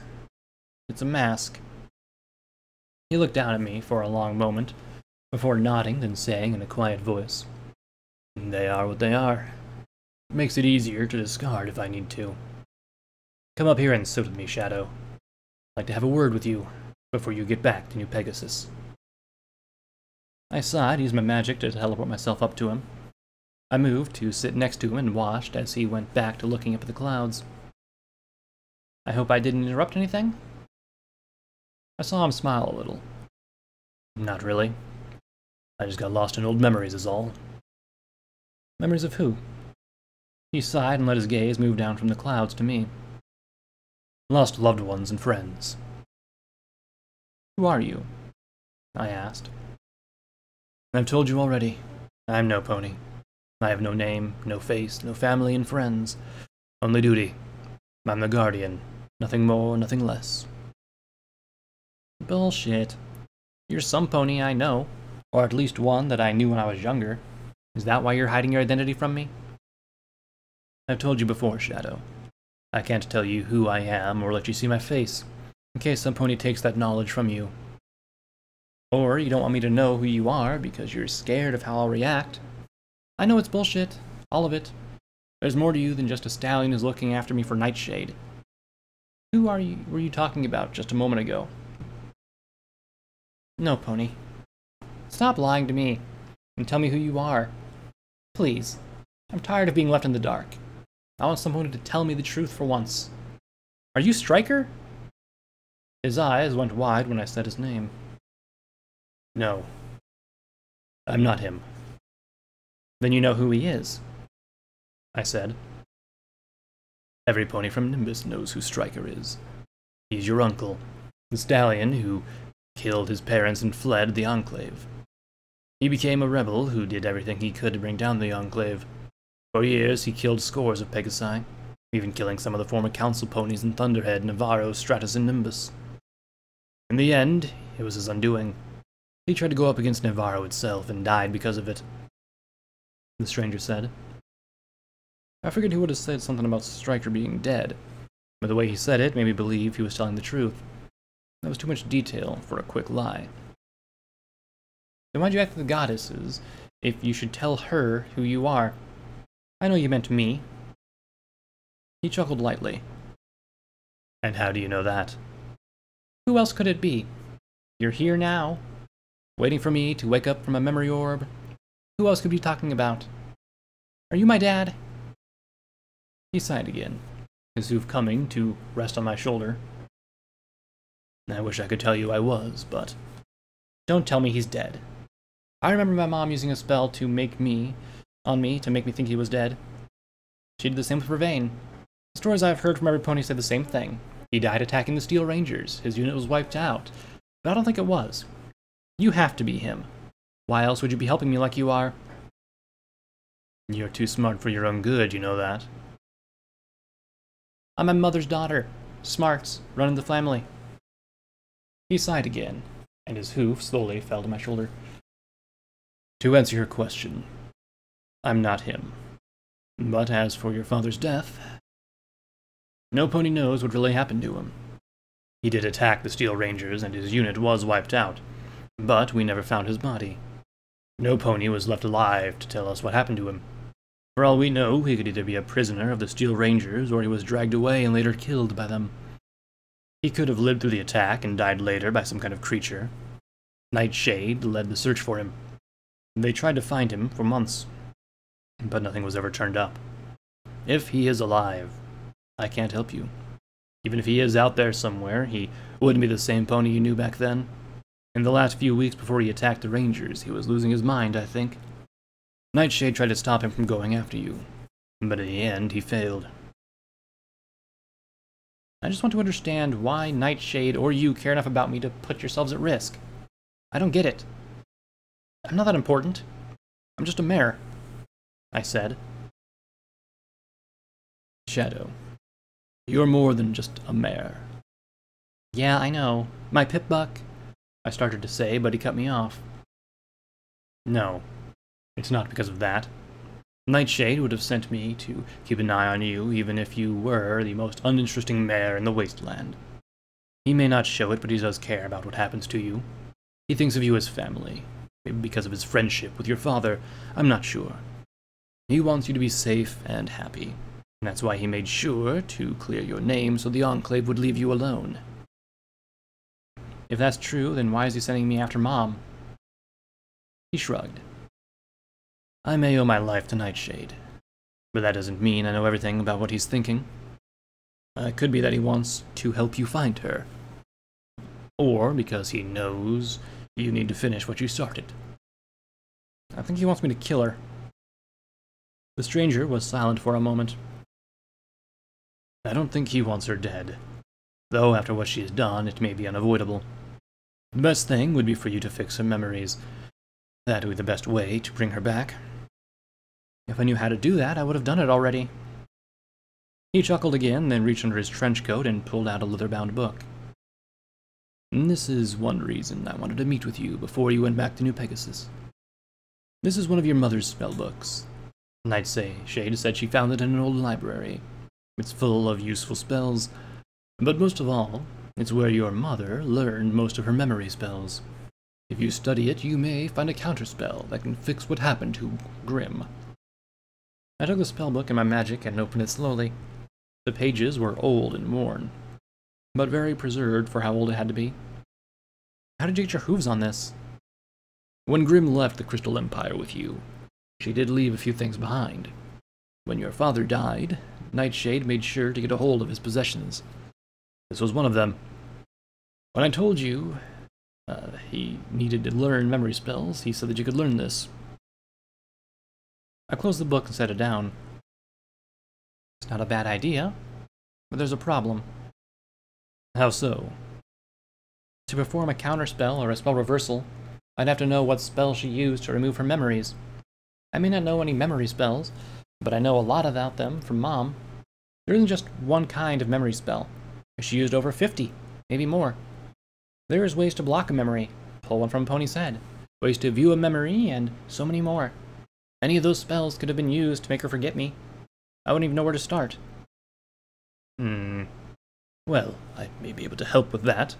It's a mask. He looked down at me for a long moment, before nodding and saying in a quiet voice, "They are what they are. Makes it easier to discard if I need to. Come up here and sit with me, Shadow. I'd like to have a word with you before you get back to New Pegasus." I sighed, used my magic to teleport myself up to him. I moved to sit next to him and watched as he went back to looking up at the clouds. I hope I didn't interrupt anything? I saw him smile a little. Not really. I just got lost in old memories is all. Memories of who? He sighed and let his gaze move down from the clouds to me. Lost loved ones and friends. Who are you? I asked. I've told you already. I'm no pony. I have no name, no face, no family and friends. Only duty. I'm the guardian. Nothing more, nothing less. Bullshit. You're some pony I know. Or at least one that I knew when I was younger. Is that why you're hiding your identity from me? I've told you before, Shadow. I can't tell you who I am or let you see my face, in case some pony takes that knowledge from you. Or you don't want me to know who you are because you're scared of how I'll react. I know it's bullshit. All of it. There's more to you than just a stallion who's looking after me for Nightshade. Who were you talking about just a moment ago? No, pony. Stop lying to me and tell me who you are. Please. I'm tired of being left in the dark. I want someone to tell me the truth for once. Are you Striker? His eyes went wide when I said his name. No. I'm not him. Then you know who he is, I said. Every pony from Nimbus knows who Striker is. He's your uncle, the stallion who killed his parents and fled the Enclave. He became a rebel who did everything he could to bring down the Enclave. For years, he killed scores of Pegasi, even killing some of the former council ponies in Thunderhead, Navarro, Stratus, and Nimbus. In the end, it was his undoing. He tried to go up against Navarro itself and died because of it, the stranger said. I figured he would have said something about Striker being dead, but the way he said it made me believe he was telling the truth. That was too much detail for a quick lie. Then why'd you act to the goddesses if you should tell her who you are? I know you meant me. He chuckled lightly. And how do you know that? Who else could it be? You're here now, waiting for me to wake up from a memory orb. Who else could be talking about? Are you my dad? He sighed again, his hoof coming to rest on my shoulder. I wish I could tell you I was, but... Don't tell me he's dead. I remember my mom using a spell to make me think he was dead. She did the same with Vervain. The stories I've heard from every pony say the same thing. He died attacking the Steel Rangers. His unit was wiped out. But I don't think it was. You have to be him. Why else would you be helping me like you are? You're too smart for your own good, you know that. I'm my mother's daughter. Smarts, running the family. He sighed again, and his hoof slowly fell to my shoulder. To answer your question, I'm not him. But as for your father's death, No pony knows what really happened to him. He did attack the Steel Rangers, and his unit was wiped out, but we never found his body. No pony was left alive to tell us what happened to him. For all we know, he could either be a prisoner of the Steel Rangers, or he was dragged away and later killed by them. He could have lived through the attack and died later by some kind of creature. Nightshade led the search for him. They tried to find him for months, but nothing was ever turned up. If he is alive, I can't help you. Even if he is out there somewhere, he wouldn't be the same pony you knew back then. In the last few weeks before he attacked the Rangers, he was losing his mind, I think. Nightshade tried to stop him from going after you, but in the end, he failed. I just want to understand why Nightshade or you care enough about me to put yourselves at risk. I don't get it. I'm not that important. I'm just a mare, I said. Shadow, you're more than just a mare. Yeah, I know. My Pip-Buck, I started to say, but he cut me off. No, it's not because of that. Nightshade would have sent me to keep an eye on you, even if you were the most uninteresting mare in the wasteland. He may not show it, but he does care about what happens to you. He thinks of you as family. Maybe because of his friendship with your father, I'm not sure. He wants you to be safe and happy, and that's why he made sure to clear your name so the Enclave would leave you alone. If that's true, then why is he sending me after Mom? He shrugged. I may owe my life to Nightshade, but that doesn't mean I know everything about what he's thinking. It could be that he wants to help you find her, or because he knows you need to finish what you started. I think he wants me to kill her. The stranger was silent for a moment. I don't think he wants her dead, though after what she has done, it may be unavoidable. The best thing would be for you to fix her memories. That would be the best way to bring her back. If I knew how to do that, I would have done it already. He chuckled again, then reached under his trench coat and pulled out a leather-bound book. This is one reason I wanted to meet with you before you went back to New Pegasus. This is one of your mother's spellbooks. Nightshade said she found it in an old library. It's full of useful spells, but most of all, it's where your mother learned most of her memory spells. If you study it, you may find a counterspell that can fix what happened to Grim. I took the spellbook and my magic and opened it slowly. The pages were old and worn, but very preserved for how old it had to be. How did you get your hooves on this? When Grim left the Crystal Empire with you, she did leave a few things behind. When your father died, Nightshade made sure to get a hold of his possessions. This was one of them. When I told you he needed to learn memory spells, he said that you could learn this. I closed the book and set it down. It's not a bad idea, but there's a problem. How so? To perform a counterspell or a spell reversal, I'd have to know what spell she used to remove her memories. I may not know any memory spells, but I know a lot about them from Mom. There isn't just one kind of memory spell. She used over 50, maybe more. There is ways to block a memory, pull one from a pony's head, ways to view a memory, and so many more. Any of those spells could have been used to make her forget me. I wouldn't even know where to start. Well, I may be able to help with that,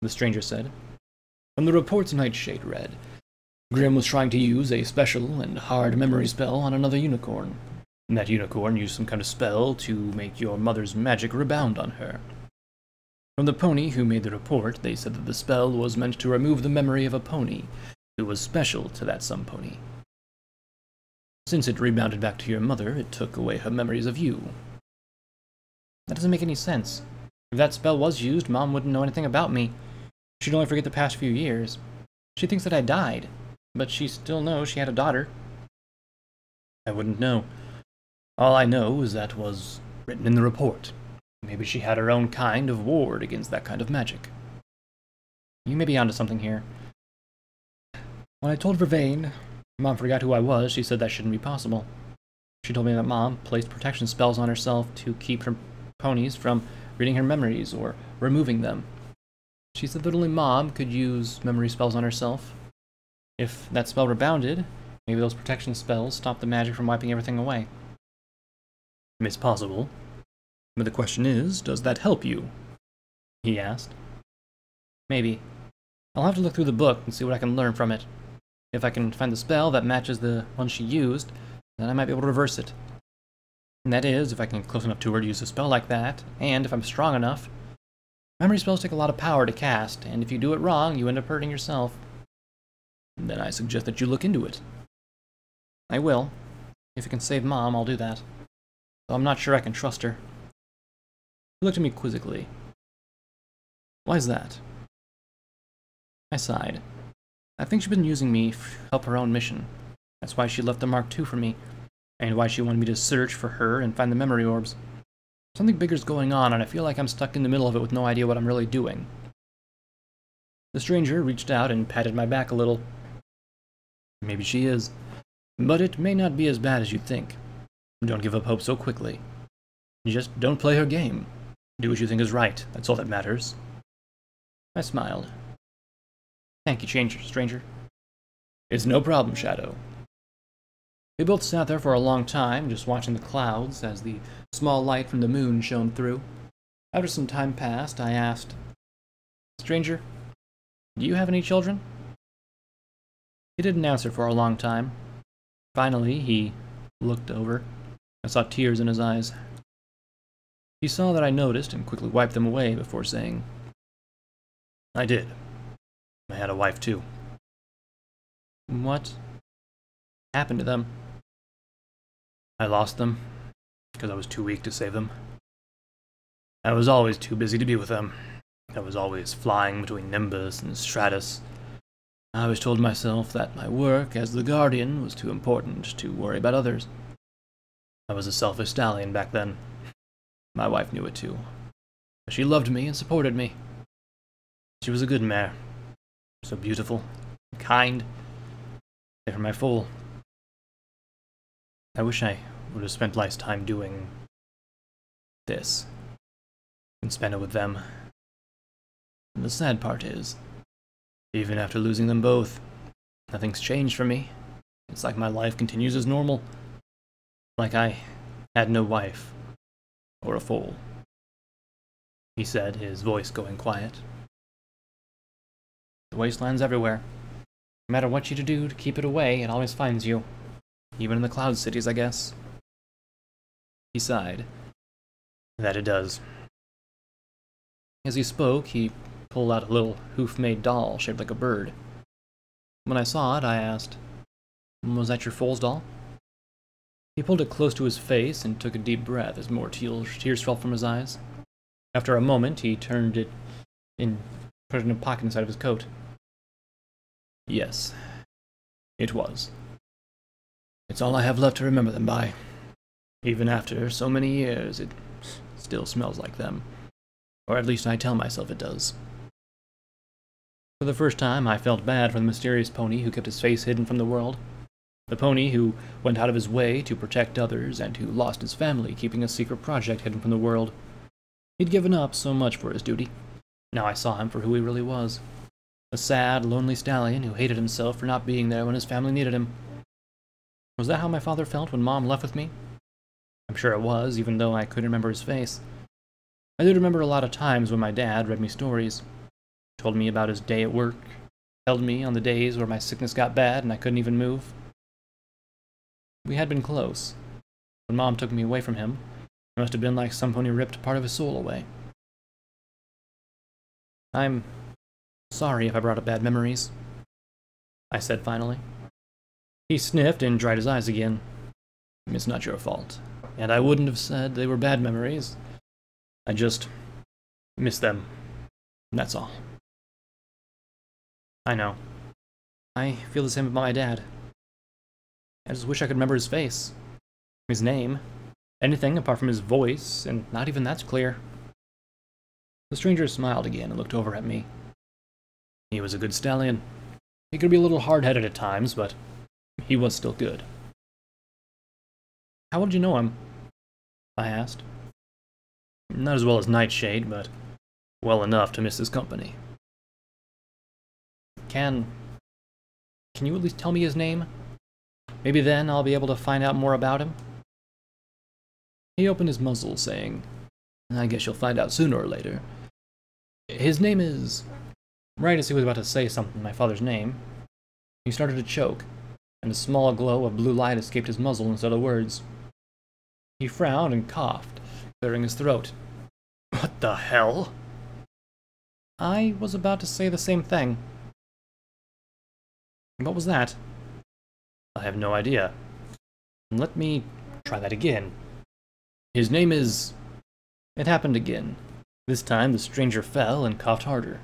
the stranger said. From the reports Nightshade read, Grim was trying to use a special and hard memory spell on another unicorn. And that unicorn used some kind of spell to make your mother's magic rebound on her. From the pony who made the report, they said that the spell was meant to remove the memory of a pony who was special to that some pony. Since it rebounded back to your mother, it took away her memories of you. That doesn't make any sense. If that spell was used, Mom wouldn't know anything about me. She'd only forget the past few years. She thinks that I died, but she still knows she had a daughter. I wouldn't know. All I know is that was written in the report. Maybe she had her own kind of ward against that kind of magic. You may be onto something here. When I told Vervain, Mom forgot who I was, she said that shouldn't be possible. She told me that Mom placed protection spells on herself to keep her ponies from reading her memories or removing them. She said that only Mom could use memory spells on herself. If that spell rebounded, maybe those protection spells stopped the magic from wiping everything away. It's possible. But the question is, does that help you? He asked. Maybe. I'll have to look through the book and see what I can learn from it. If I can find the spell that matches the one she used, then I might be able to reverse it. And that is, if I can get close enough to her to use a spell like that, and if I'm strong enough. Memory spells take a lot of power to cast, and if you do it wrong, you end up hurting yourself. Then I suggest that you look into it. I will. If it can save Mom, I'll do that. Though I'm not sure I can trust her. He looked at me quizzically. Why's that? I sighed. I think she's been using me to help her own mission. That's why she left the Mark II for me, and why she wanted me to search for her and find the memory orbs. Something bigger's going on, and I feel like I'm stuck in the middle of it with no idea what I'm really doing. The stranger reached out and patted my back a little. Maybe she is, but it may not be as bad as you think. Don't give up hope so quickly. Just don't play her game. Do what you think is right, that's all that matters. I smiled. Thank you, stranger. It's no problem, Shadow. We both sat there for a long time, just watching the clouds as the small light from the moon shone through. After some time passed, I asked, Stranger, do you have any children? He didn't answer for a long time. Finally, he looked over. I saw tears in his eyes. He saw that I noticed and quickly wiped them away before saying, I did. I had a wife, too. What happened to them? I lost them, because I was too weak to save them. I was always too busy to be with them. I was always flying between Nimbus and Stratus. I always told myself that my work as the Guardian was too important to worry about others. I was a selfish stallion back then. My wife knew it too. She loved me and supported me. She was a good mare. So beautiful, kind, save for my foal. I wish I would have spent life's time doing this, and spent it with them. And the sad part is, even after losing them both, nothing's changed for me. It's like my life continues as normal, like I had no wife or a foal. He said, his voice going quiet. The wasteland's everywhere. No matter what you do to keep it away, it always finds you. Even in the cloud cities, I guess. He sighed. That it does. As he spoke, he pulled out a little hoof-made doll shaped like a bird. When I saw it, I asked, Was that your foal's doll? He pulled it close to his face and took a deep breath as more tears fell from his eyes. After a moment, he turned it and put it in a pocket inside of his coat. Yes, it was. It's all I have left to remember them by. Even after so many years, it still smells like them. Or at least I tell myself it does. For the first time, I felt bad for the mysterious pony who kept his face hidden from the world. The pony who went out of his way to protect others and who lost his family keeping a secret project hidden from the world. He'd given up so much for his duty. Now I saw him for who he really was. A sad, lonely stallion who hated himself for not being there when his family needed him. Was that how my father felt when Mom left with me? I'm sure it was, even though I couldn't remember his face. I did remember a lot of times when my dad read me stories, told me about his day at work, held me on the days where my sickness got bad and I couldn't even move. We had been close. When Mom took me away from him, it must have been like someone who ripped part of his soul away. I'm sorry if I brought up bad memories, I said finally. He sniffed and dried his eyes again. It's not your fault. And I wouldn't have said they were bad memories. I just miss them. That's all. I know. I feel the same about my dad. I just wish I could remember his face. His name. Anything apart from his voice, and not even that's clear. The stranger smiled again and looked over at me. He was a good stallion. He could be a little hard-headed at times, but he was still good. How well did you know him? I asked. Not as well as Nightshade, but well enough to miss his company. Can you at least tell me his name? Maybe then I'll be able to find out more about him. He opened his muzzle, saying, I guess you'll find out sooner or later. His name is... Right as he was about to say something, my father's name, he started to choke, and a small glow of blue light escaped his muzzle instead of words. He frowned and coughed, clearing his throat. What the hell? I was about to say the same thing. What was that? I have no idea. Let me try that again. His name is... It happened again. This time the stranger fell and coughed harder.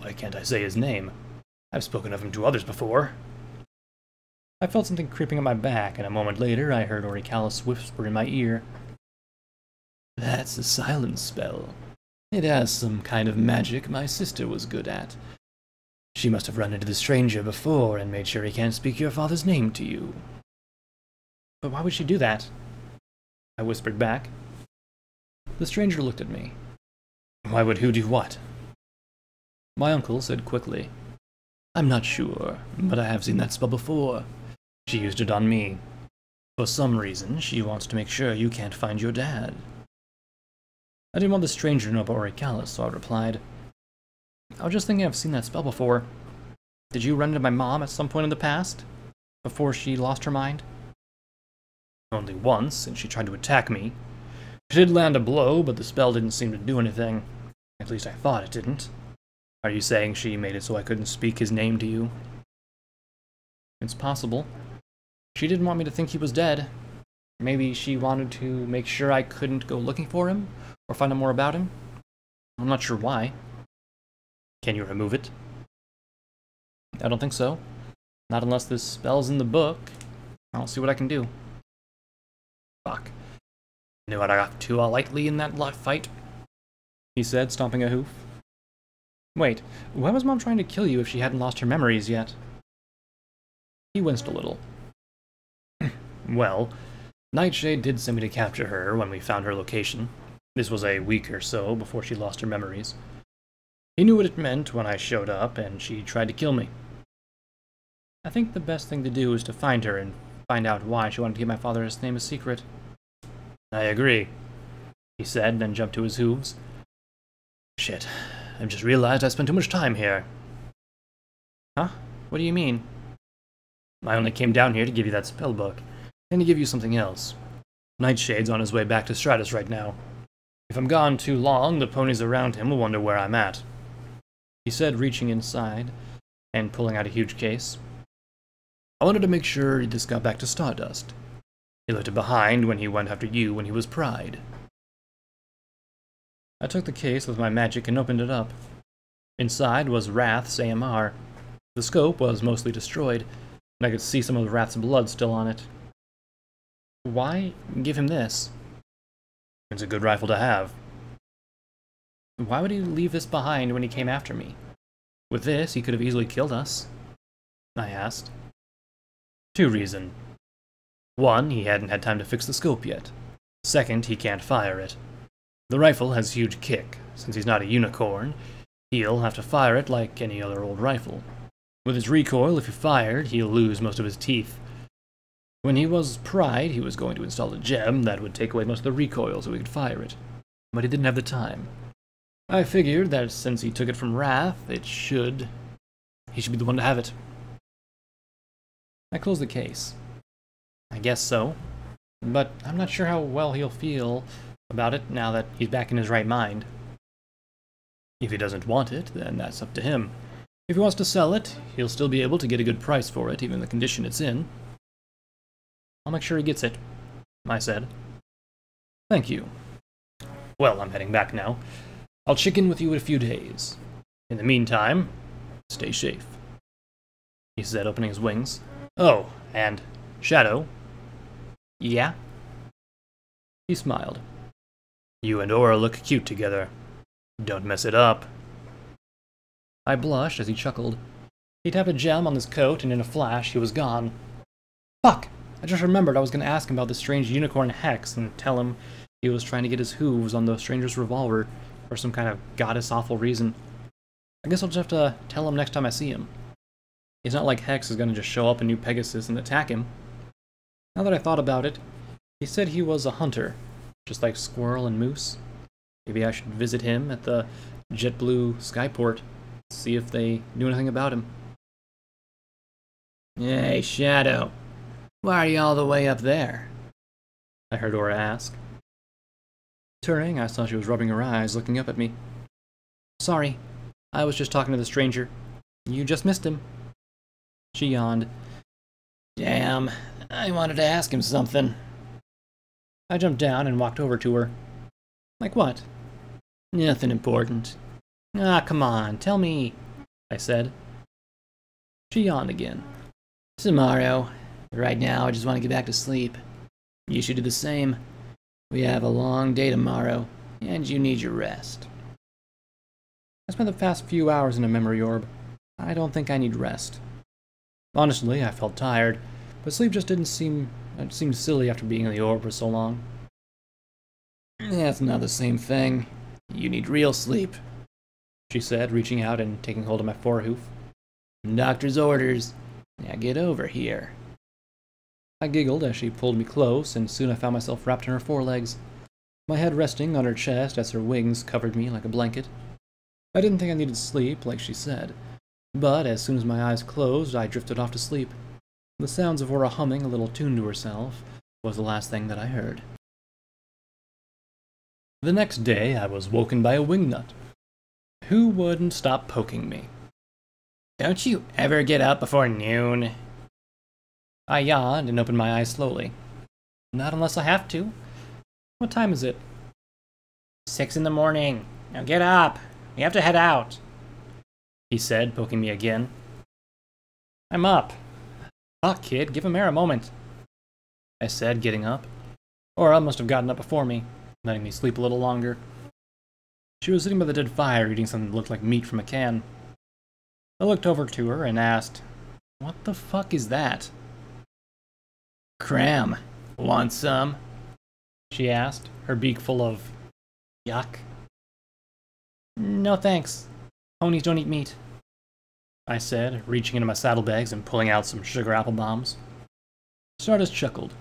Why can't I say his name? I've spoken of him to others before. I felt something creeping up my back, and a moment later I heard Orichalus whisper in my ear. That's a silence spell. It has some kind of magic my sister was good at. She must have run into the stranger before and made sure he can't speak your father's name to you. But why would she do that? I whispered back. The stranger looked at me. Why would who do what? My uncle said quickly. I'm not sure, but I have seen that spell before. She used it on me. For some reason, she wants to make sure you can't find your dad. I didn't want the stranger to know about Orichalus, so I replied, I was just thinking I've seen that spell before. Did you run into my mom at some point in the past? Before she lost her mind? Only once, and she tried to attack me. She did land a blow, but the spell didn't seem to do anything. At least I thought it didn't. Are you saying she made it so I couldn't speak his name to you? It's possible. She didn't want me to think he was dead. Maybe she wanted to make sure I couldn't go looking for him, or find out more about him. I'm not sure why. Can you remove it? I don't think so. Not unless this spell's in the book. I'll see what I can do. Fuck. Knew what I got too lightly in that lot fight, he said, stomping a hoof. Wait, why was Mom trying to kill you if she hadn't lost her memories yet? He winced a little. Well, Nightshade did send me to capture her when we found her location. This was a week or so before she lost her memories. He knew what it meant when I showed up, and she tried to kill me. I think the best thing to do is to find her and find out why she wanted to keep my father's name a secret. I agree, he said, then jumped to his hooves. Shit, I've just realized I spent too much time here. Huh? What do you mean? I only came down here to give you that spell book, and to give you something else. Nightshade's on his way back to Stratus right now. If I'm gone too long, the ponies around him will wonder where I'm at. He said, reaching inside and pulling out a huge case. I wanted to make sure this got back to Stardust. He left it behind when he went after you when he was Pride. I took the case with my magic and opened it up. Inside was Wrath's AMR. The scope was mostly destroyed, and I could see some of Wrath's blood still on it. Why give him this? It's a good rifle to have. Why would he leave this behind when he came after me? With this, he could have easily killed us, I asked. 2 reasons. 1, he hadn't had time to fix the scope yet. 2nd, he can't fire it. The rifle has huge kick. Since he's not a unicorn, he'll have to fire it like any other old rifle. With his recoil, if he fired, he'll lose most of his teeth. When he was Pride, he was going to install a gem that would take away most of the recoil so he could fire it. But he didn't have the time. I figured that since he took it from Wrath, he should be the one to have it. I closed the case. I guess so. But I'm not sure how well he'll feel about it now that he's back in his right mind. If he doesn't want it, then that's up to him. If he wants to sell it, he'll still be able to get a good price for it, even the condition it's in. I'll make sure he gets it, I said. Thank you. Well, I'm heading back now. I'll check in with you in a few days. In the meantime, stay safe, he said, opening his wings. Oh, and Shadow? Yeah? He smiled. You and Aura look cute together. Don't mess it up. I blushed as he chuckled. He tapped a gem on his coat, and in a flash, he was gone. Fuck! I just remembered I was going to ask him about the strange unicorn hex and tell him he was trying to get his hooves on the stranger's revolver for some kind of goddess-awful reason. I guess I'll just have to tell him next time I see him. It's not like Hex is going to just show up in New Pegasus and attack him. Now that I thought about it, he said he was a hunter, just like Squirrel and Moose. Maybe I should visit him at the JetBlue Skyport, see if they knew anything about him. Hey, Shadow, why are you all the way up there? I heard Aura ask. Turning, I saw she was rubbing her eyes, looking up at me. Sorry, I was just talking to the stranger. You just missed him. She yawned. Damn, I wanted to ask him something. I jumped down and walked over to her. Like what? Nothing important. Ah, come on, tell me, I said. She yawned again. Tomorrow. Right now, I just want to get back to sleep. You should do the same. We have a long day tomorrow, and you need your rest. I spent the past few hours in a memory orb. I don't think I need rest. Honestly, I felt tired, but sleep just didn't seem... It seemed silly after being in the orb for so long. That's not the same thing. You need real sleep, she said, reaching out and taking hold of my forehoof. Doctor's orders. Now get over here. I giggled as she pulled me close, and soon I found myself wrapped in her forelegs, my head resting on her chest as her wings covered me like a blanket. I didn't think I needed sleep, like she said, but as soon as my eyes closed, I drifted off to sleep. The sounds of Aura humming a little tune to herself was the last thing that I heard. The next day, I was woken by a wingnut. Who wouldn't stop poking me? Don't you ever get up before noon? I yawned and opened my eyes slowly. Not unless I have to. What time is it? 6 in the morning. Now get up. We have to head out, he said, poking me again. I'm up. Fuck, kid, give Amara a moment, I said, getting up. Aura must have gotten up before me, letting me sleep a little longer. She was sitting by the dead fire eating something that looked like meat from a can. I looked over to her and asked, what the fuck is that? Cram, want some? She asked, her beak full of... yuck. No thanks. Ponies don't eat meat, I said, reaching into my saddlebags and pulling out some sugar apple bombs. Stardust chuckled.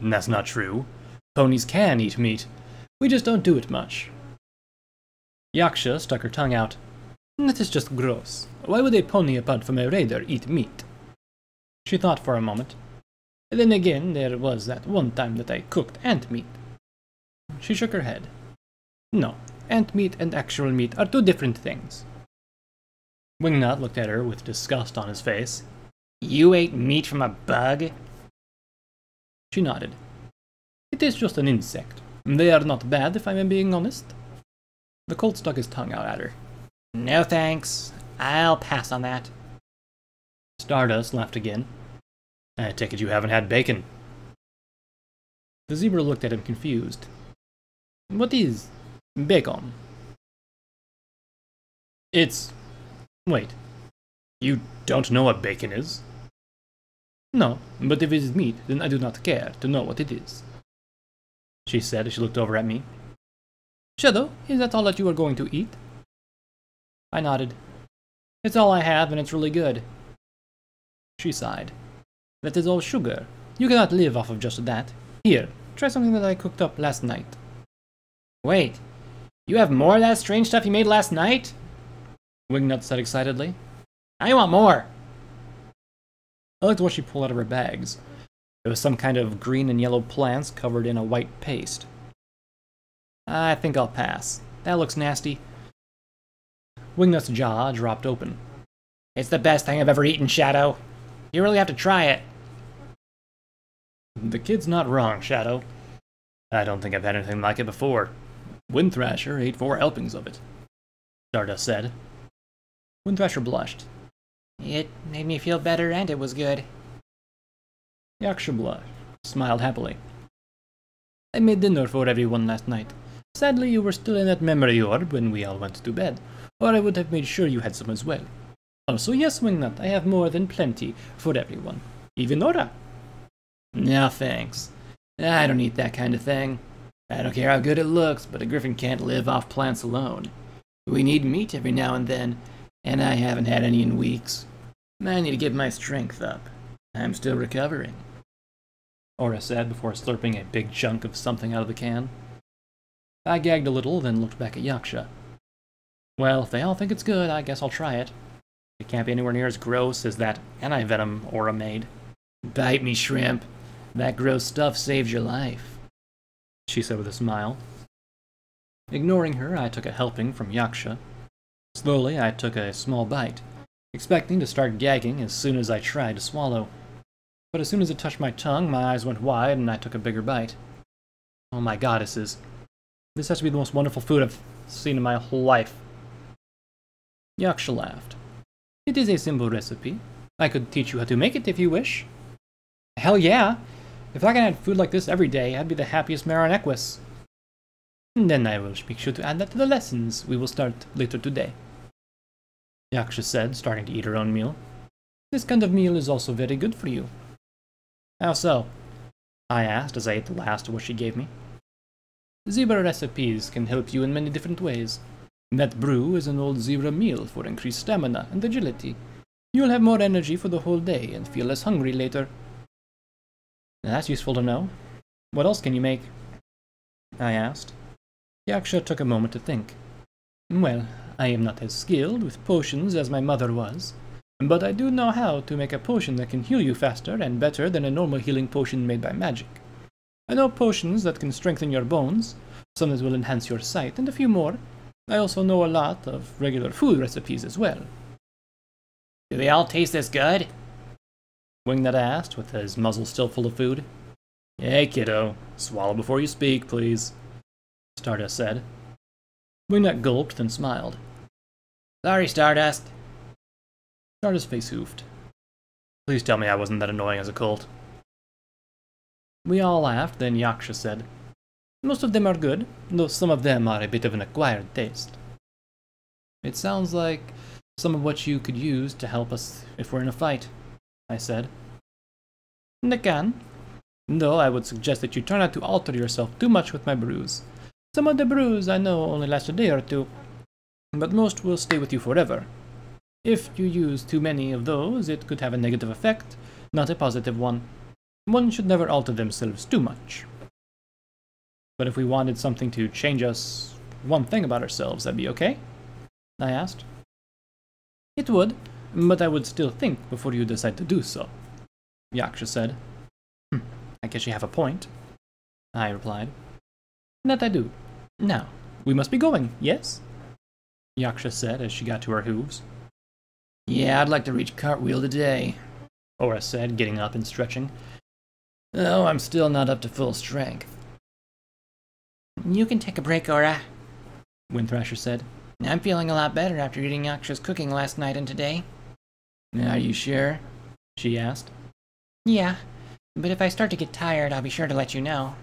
That's not true. Ponies can eat meat. We just don't do it much. Yaksha stuck her tongue out. That is just gross. Why would a pony apart from a raider eat meat? She thought for a moment. Then again, there was that one time that I cooked ant meat. She shook her head. No, ant meat and actual meat are two different things. Wingnut looked at her with disgust on his face. You ate meat from a bug? She nodded. It is just an insect. They are not bad, if I am being honest. The colt stuck his tongue out at her. No thanks. I'll pass on that. Stardust laughed again. I take it you haven't had bacon. The zebra looked at him confused. What is bacon? It's... Wait. You don't know what bacon is? No, but if it is meat, then I do not care to know what it is, she said as she looked over at me. Shadow, is that all that you are going to eat? I nodded. It's all I have, and it's really good. She sighed. That is all sugar. You cannot live off of just that. Here, try something that I cooked up last night. Wait, you have more of that strange stuff you made last night? Wingnut said excitedly. I want more! I looked at what she pulled out of her bags. It was some kind of green and yellow plants covered in a white paste. I think I'll pass. That looks nasty. Wingnut's jaw dropped open. It's the best thing I've ever eaten, Shadow. You really have to try it. The kid's not wrong, Shadow. I don't think I've had anything like it before. Windthrasher ate 4 helpings of it, Stardust said. Windthrasher blushed. It made me feel better, and it was good. Yaksha blushed, smiled happily. I made dinner for everyone last night. Sadly, you were still in that memory orb when we all went to bed, or I would have made sure you had some as well. Also, yes, Wingnut, I have more than plenty for everyone. Even Aura. No, thanks. I don't eat that kind of thing. I don't care how good it looks, but a griffin can't live off plants alone. We need meat every now and then, and I haven't had any in weeks. I need to get my strength up. I'm still recovering. Aura said before slurping a big chunk of something out of the can. I gagged a little, then looked back at Yaksha. Well, if they all think it's good, I guess I'll try it. It can't be anywhere near as gross as that anti-venom Aura made. Bite me, shrimp. That gross stuff saves your life, she said with a smile. Ignoring her, I took a helping from Yaksha. Slowly, I took a small bite, expecting to start gagging as soon as I tried to swallow. But as soon as it touched my tongue, my eyes went wide and I took a bigger bite. Oh my goddesses. This has to be the most wonderful food I've seen in my whole life. Yaksha laughed. It is a simple recipe. I could teach you how to make it if you wish. Hell yeah! If I can add food like this every day, I'd be the happiest mare on Equus. Then I will make sure to add that to the lessons we will start later today, Yaksha said, starting to eat her own meal. This kind of meal is also very good for you. How so? I asked as I ate the last of what she gave me. Zebra recipes can help you in many different ways. That brew is an old zebra meal for increased stamina and agility. You'll have more energy for the whole day and feel less hungry later. Now that's useful to know. What else can you make? I asked. Yaksha took a moment to think. Well, I am not as skilled with potions as my mother was, but I do know how to make a potion that can heal you faster and better than a normal healing potion made by magic. I know potions that can strengthen your bones, some that will enhance your sight, and a few more. I also know a lot of regular food recipes as well. Do they all taste as good? Wingnut asked, with his muzzle still full of food. Hey kiddo, swallow before you speak, please, Stardust said. Wingnut gulped, then smiled. Sorry, Stardust. Stardust's face hoofed. Please tell me I wasn't that annoying as a colt. We all laughed, then Yaksha said, Most of them are good, though some of them are a bit of an acquired taste. It sounds like some of what you could use to help us if we're in a fight, I said. They can, though I would suggest that you try not to alter yourself too much with my brews. Some of the brews I know only last a day or two, but most will stay with you forever. If you use too many of those, it could have a negative effect, not a positive one. One should never alter themselves too much. But if we wanted something to change us one thing about ourselves, that'd be okay? I asked. It would, but I would still think before you decide to do so, Yaksha said. I guess you have a point, I replied. That I do. Now, we must be going, yes? Yaksha said as she got to her hooves. Yeah, I'd like to reach Cartwheel today, Aura said, getting up and stretching. Oh, I'm still not up to full strength. You can take a break, Aura, Windthrasher said. I'm feeling a lot better after eating Yaksha's cooking last night and today. Are you sure? She asked. Yeah, but if I start to get tired, I'll be sure to let you know,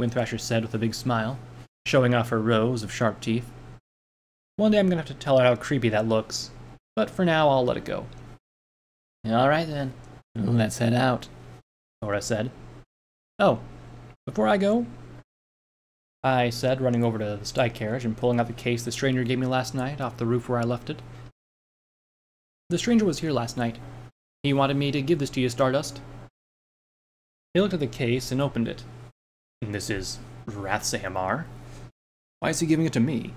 Windthrasher said with a big smile, showing off her rows of sharp teeth. One day I'm gonna have to tell her how creepy that looks, but for now I'll let it go. All right then, let's head out, Aura said. Oh, before I go, I said, running over to the sty carriage and pulling out the case the stranger gave me last night off the roof where I left it. The stranger was here last night. He wanted me to give this to you, Stardust. He looked at the case and opened it. This is Wrath's AMR? Why is he giving it to me?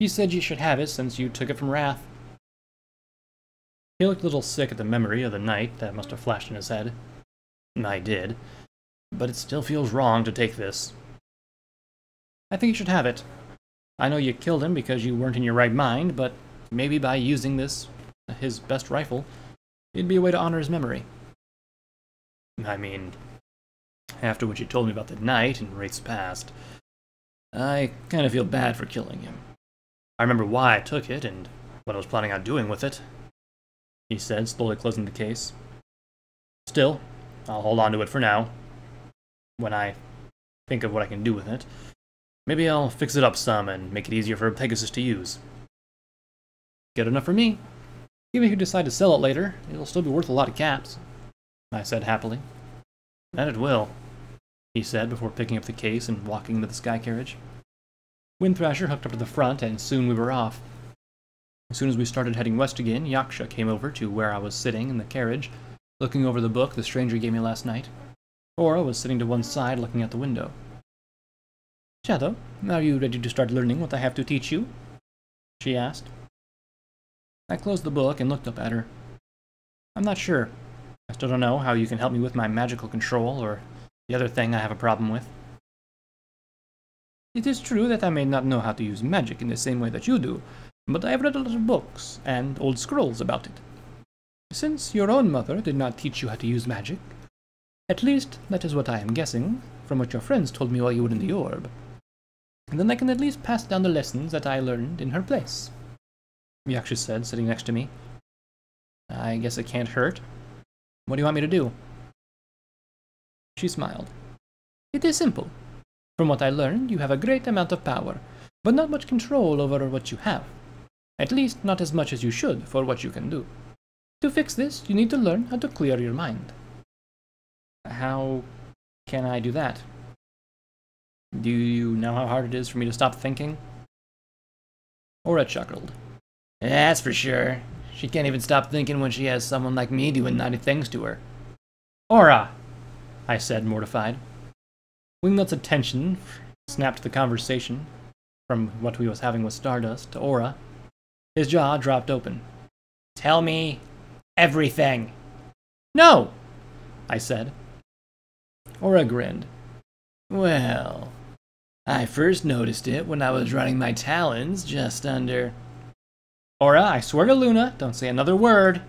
He said you should have it since you took it from Wrath. He looked a little sick at the memory of the night that must have flashed in his head. I did, but it still feels wrong to take this. I think you should have it. I know you killed him because you weren't in your right mind, but maybe by using this, his best rifle, it'd be a way to honor his memory. I mean, after what you told me about the night and Wraith's past, I kind of feel bad for killing him. I remember why I took it and what I was planning on doing with it, he said, slowly closing the case. Still, I'll hold on to it for now. When I think of what I can do with it, maybe I'll fix it up some and make it easier for Pegasus to use. Good enough for me. Even if you decide to sell it later, it'll still be worth a lot of caps, I said happily. And it will, he said before picking up the case and walking into the sky carriage. Windthrasher hooked up to the front and soon we were off. As soon as we started heading west again, Yaksha came over to where I was sitting in the carriage, looking over the book the stranger gave me last night. Aura was sitting to one side looking out the window. Shadow, are you ready to start learning what I have to teach you? She asked. I closed the book and looked up at her. I'm not sure. I still don't know how you can help me with my magical control or the other thing I have a problem with. It is true that I may not know how to use magic in the same way that you do, but I have read a lot of books and old scrolls about it. Since your own mother did not teach you how to use magic, at least that is what I am guessing from what your friends told me while you were in the orb, then I can at least pass down the lessons that I learned in her place, Yaksha said, sitting next to me. I guess it can't hurt. What do you want me to do? She smiled. It is simple. From what I learned, you have a great amount of power, but not much control over what you have. At least not as much as you should for what you can do. To fix this, you need to learn how to clear your mind. How can I do that? Do you know how hard it is for me to stop thinking? Aura chuckled. That's for sure. She can't even stop thinking when she has someone like me doing naughty things to her. Aura! I said, mortified. Wingnut's attention snapped the conversation from what we was having with Stardust to Aura. His jaw dropped open. Tell me everything. No, I said. Aura grinned. Well, I first noticed it when I was running my talons just under... Aura, I swear to Luna, don't say another word,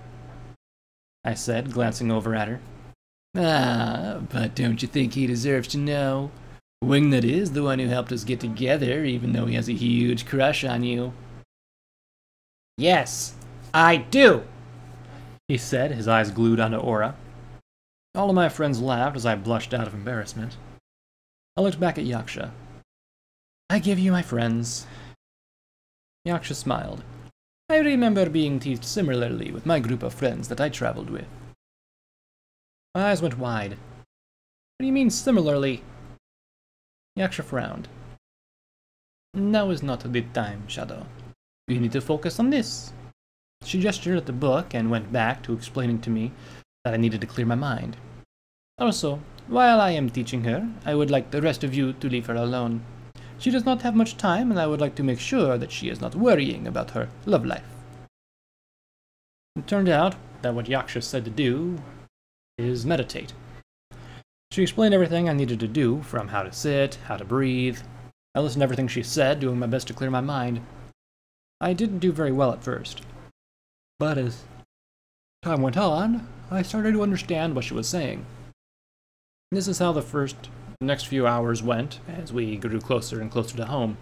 I said, glancing over at her. Ah, but don't you think he deserves to know? Wingnut is the one who helped us get together, even though he has a huge crush on you. Yes, I do, he said, his eyes glued onto Aura. All of my friends laughed as I blushed out of embarrassment. I looked back at Yaksha. I give you my friends. Yaksha smiled. I remember being teased similarly with my group of friends that I traveled with. My eyes went wide. What do you mean, similarly? Yaksha frowned. Now is not the time, Shadow. You need to focus on this. She gestured at the book and went back to explaining to me that I needed to clear my mind. Also, while I am teaching her, I would like the rest of you to leave her alone. She does not have much time, and I would like to make sure that she is not worrying about her love life. It turned out that what Yaksha said to do is meditate. She explained everything I needed to do, from how to sit, how to breathe. I listened to everything she said, doing my best to clear my mind. I didn't do very well at first, but as time went on, I started to understand what she was saying. This is how the next few hours went, as we grew closer and closer to home.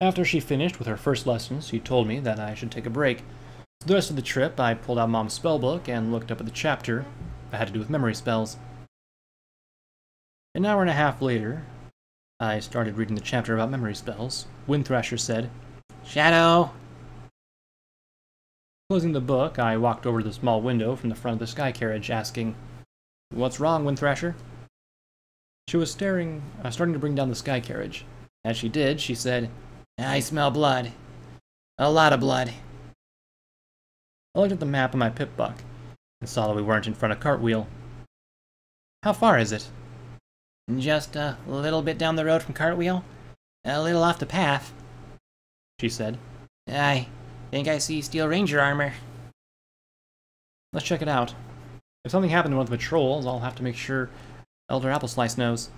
After she finished with her first lesson, she told me that I should take a break. For the rest of the trip, I pulled out Mom's spellbook and looked up at the chapter that had to do with memory spells. An hour and a half later, I started reading the chapter about memory spells. Windthrasher said, Shadow! Closing the book, I walked over to the small window from the front of the sky carriage, asking, What's wrong, Windthrasher? She was starting to bring down the sky carriage. As she did, she said, I smell blood. A lot of blood. I looked at the map on my pipbuck and saw that we weren't in front of Cartwheel. How far is it? Just a little bit down the road from Cartwheel. A little off the path, she said. I think I see Steel Ranger armor. Let's check it out. If something happened to one of the patrols, I'll have to make sure Elder Appleslice knows.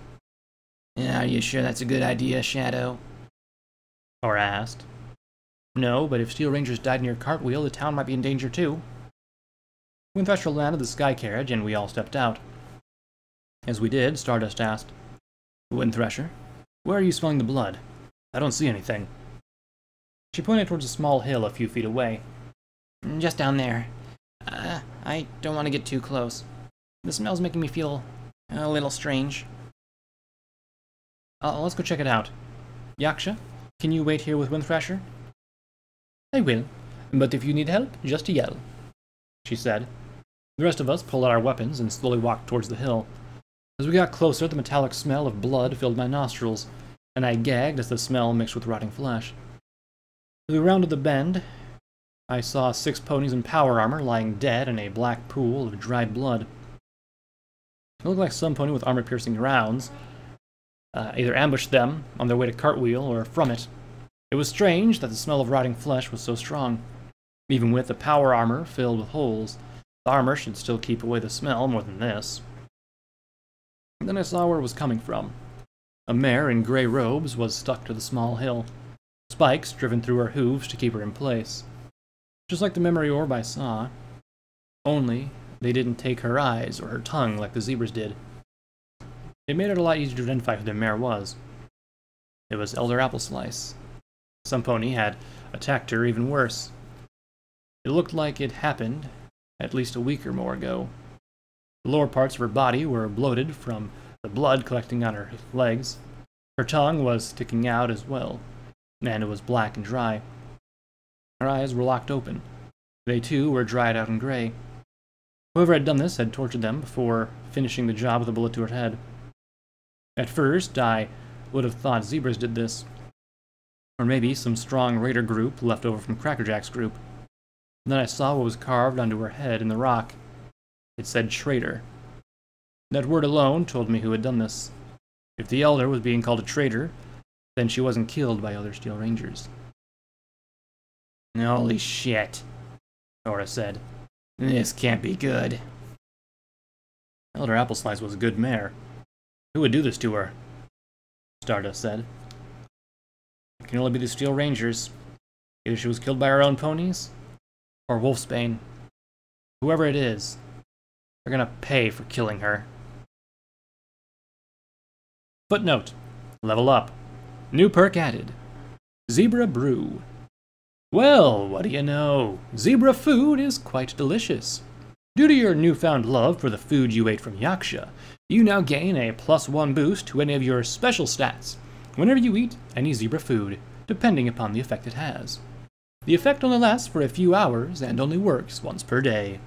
Are you sure that's a good idea, Shadow? Or asked. No, but if Steel Rangers died near Cartwheel, the town might be in danger too. Windthrasher landed the sky carriage, and we all stepped out. As we did, Stardust asked, Windthrasher, where are you smelling the blood? I don't see anything. She pointed towards a small hill a few feet away. Just down there. I don't want to get too close. The smell's making me feel a little strange. Let's go check it out. Yaksha, can you wait here with Windthrasher? I will, but if you need help, just yell, she said. The rest of us pulled out our weapons and slowly walked towards the hill. As we got closer, the metallic smell of blood filled my nostrils, and I gagged as the smell mixed with rotting flesh. As we rounded the bend, I saw 6 ponies in power armor lying dead in a black pool of dried blood. It looked like some pony with armor-piercing rounds either ambushed them on their way to Cartwheel or from it. It was strange that the smell of rotting flesh was so strong. Even with the power armor filled with holes, the armor should still keep away the smell more than this. And then I saw where it was coming from. A mare in gray robes was stuck to the small hill, spikes driven through her hooves to keep her in place. Just like the memory orb I saw, only they didn't take her eyes or her tongue like the zebras did. It made it a lot easier to identify who the mare was. It was Elder Appleslice. Some pony had attacked her even worse. It looked like it happened at least a week or more ago. The lower parts of her body were bloated from the blood collecting on her legs. Her tongue was sticking out as well, and it was black and dry. Her eyes were locked open. They too were dried out and gray. Whoever had done this had tortured them before finishing the job with a bullet to her head. At first, I would have thought zebras did this, or maybe some strong raider group left over from Cracker Jack's group. Then I saw what was carved onto her head in the rock. It said traitor. That word alone told me who had done this. If the Elder was being called a traitor, then she wasn't killed by other Steel Rangers. Holy shit, Aura said. This can't be good. Elder Appleslice was a good mare. Who would do this to her? Stardust said. It can only be the Steel Rangers. Either she was killed by her own ponies, or Wolfsbane. Whoever it is, they're gonna pay for killing her. Footnote. Level up. New perk added. Zebra brew. Well, what do you know? Zebra food is quite delicious. Due to your newfound love for the food you ate from Yaksha, you now gain a +1 boost to any of your special stats whenever you eat any zebra food, depending upon the effect it has. The effect only lasts for a few hours and only works once per day.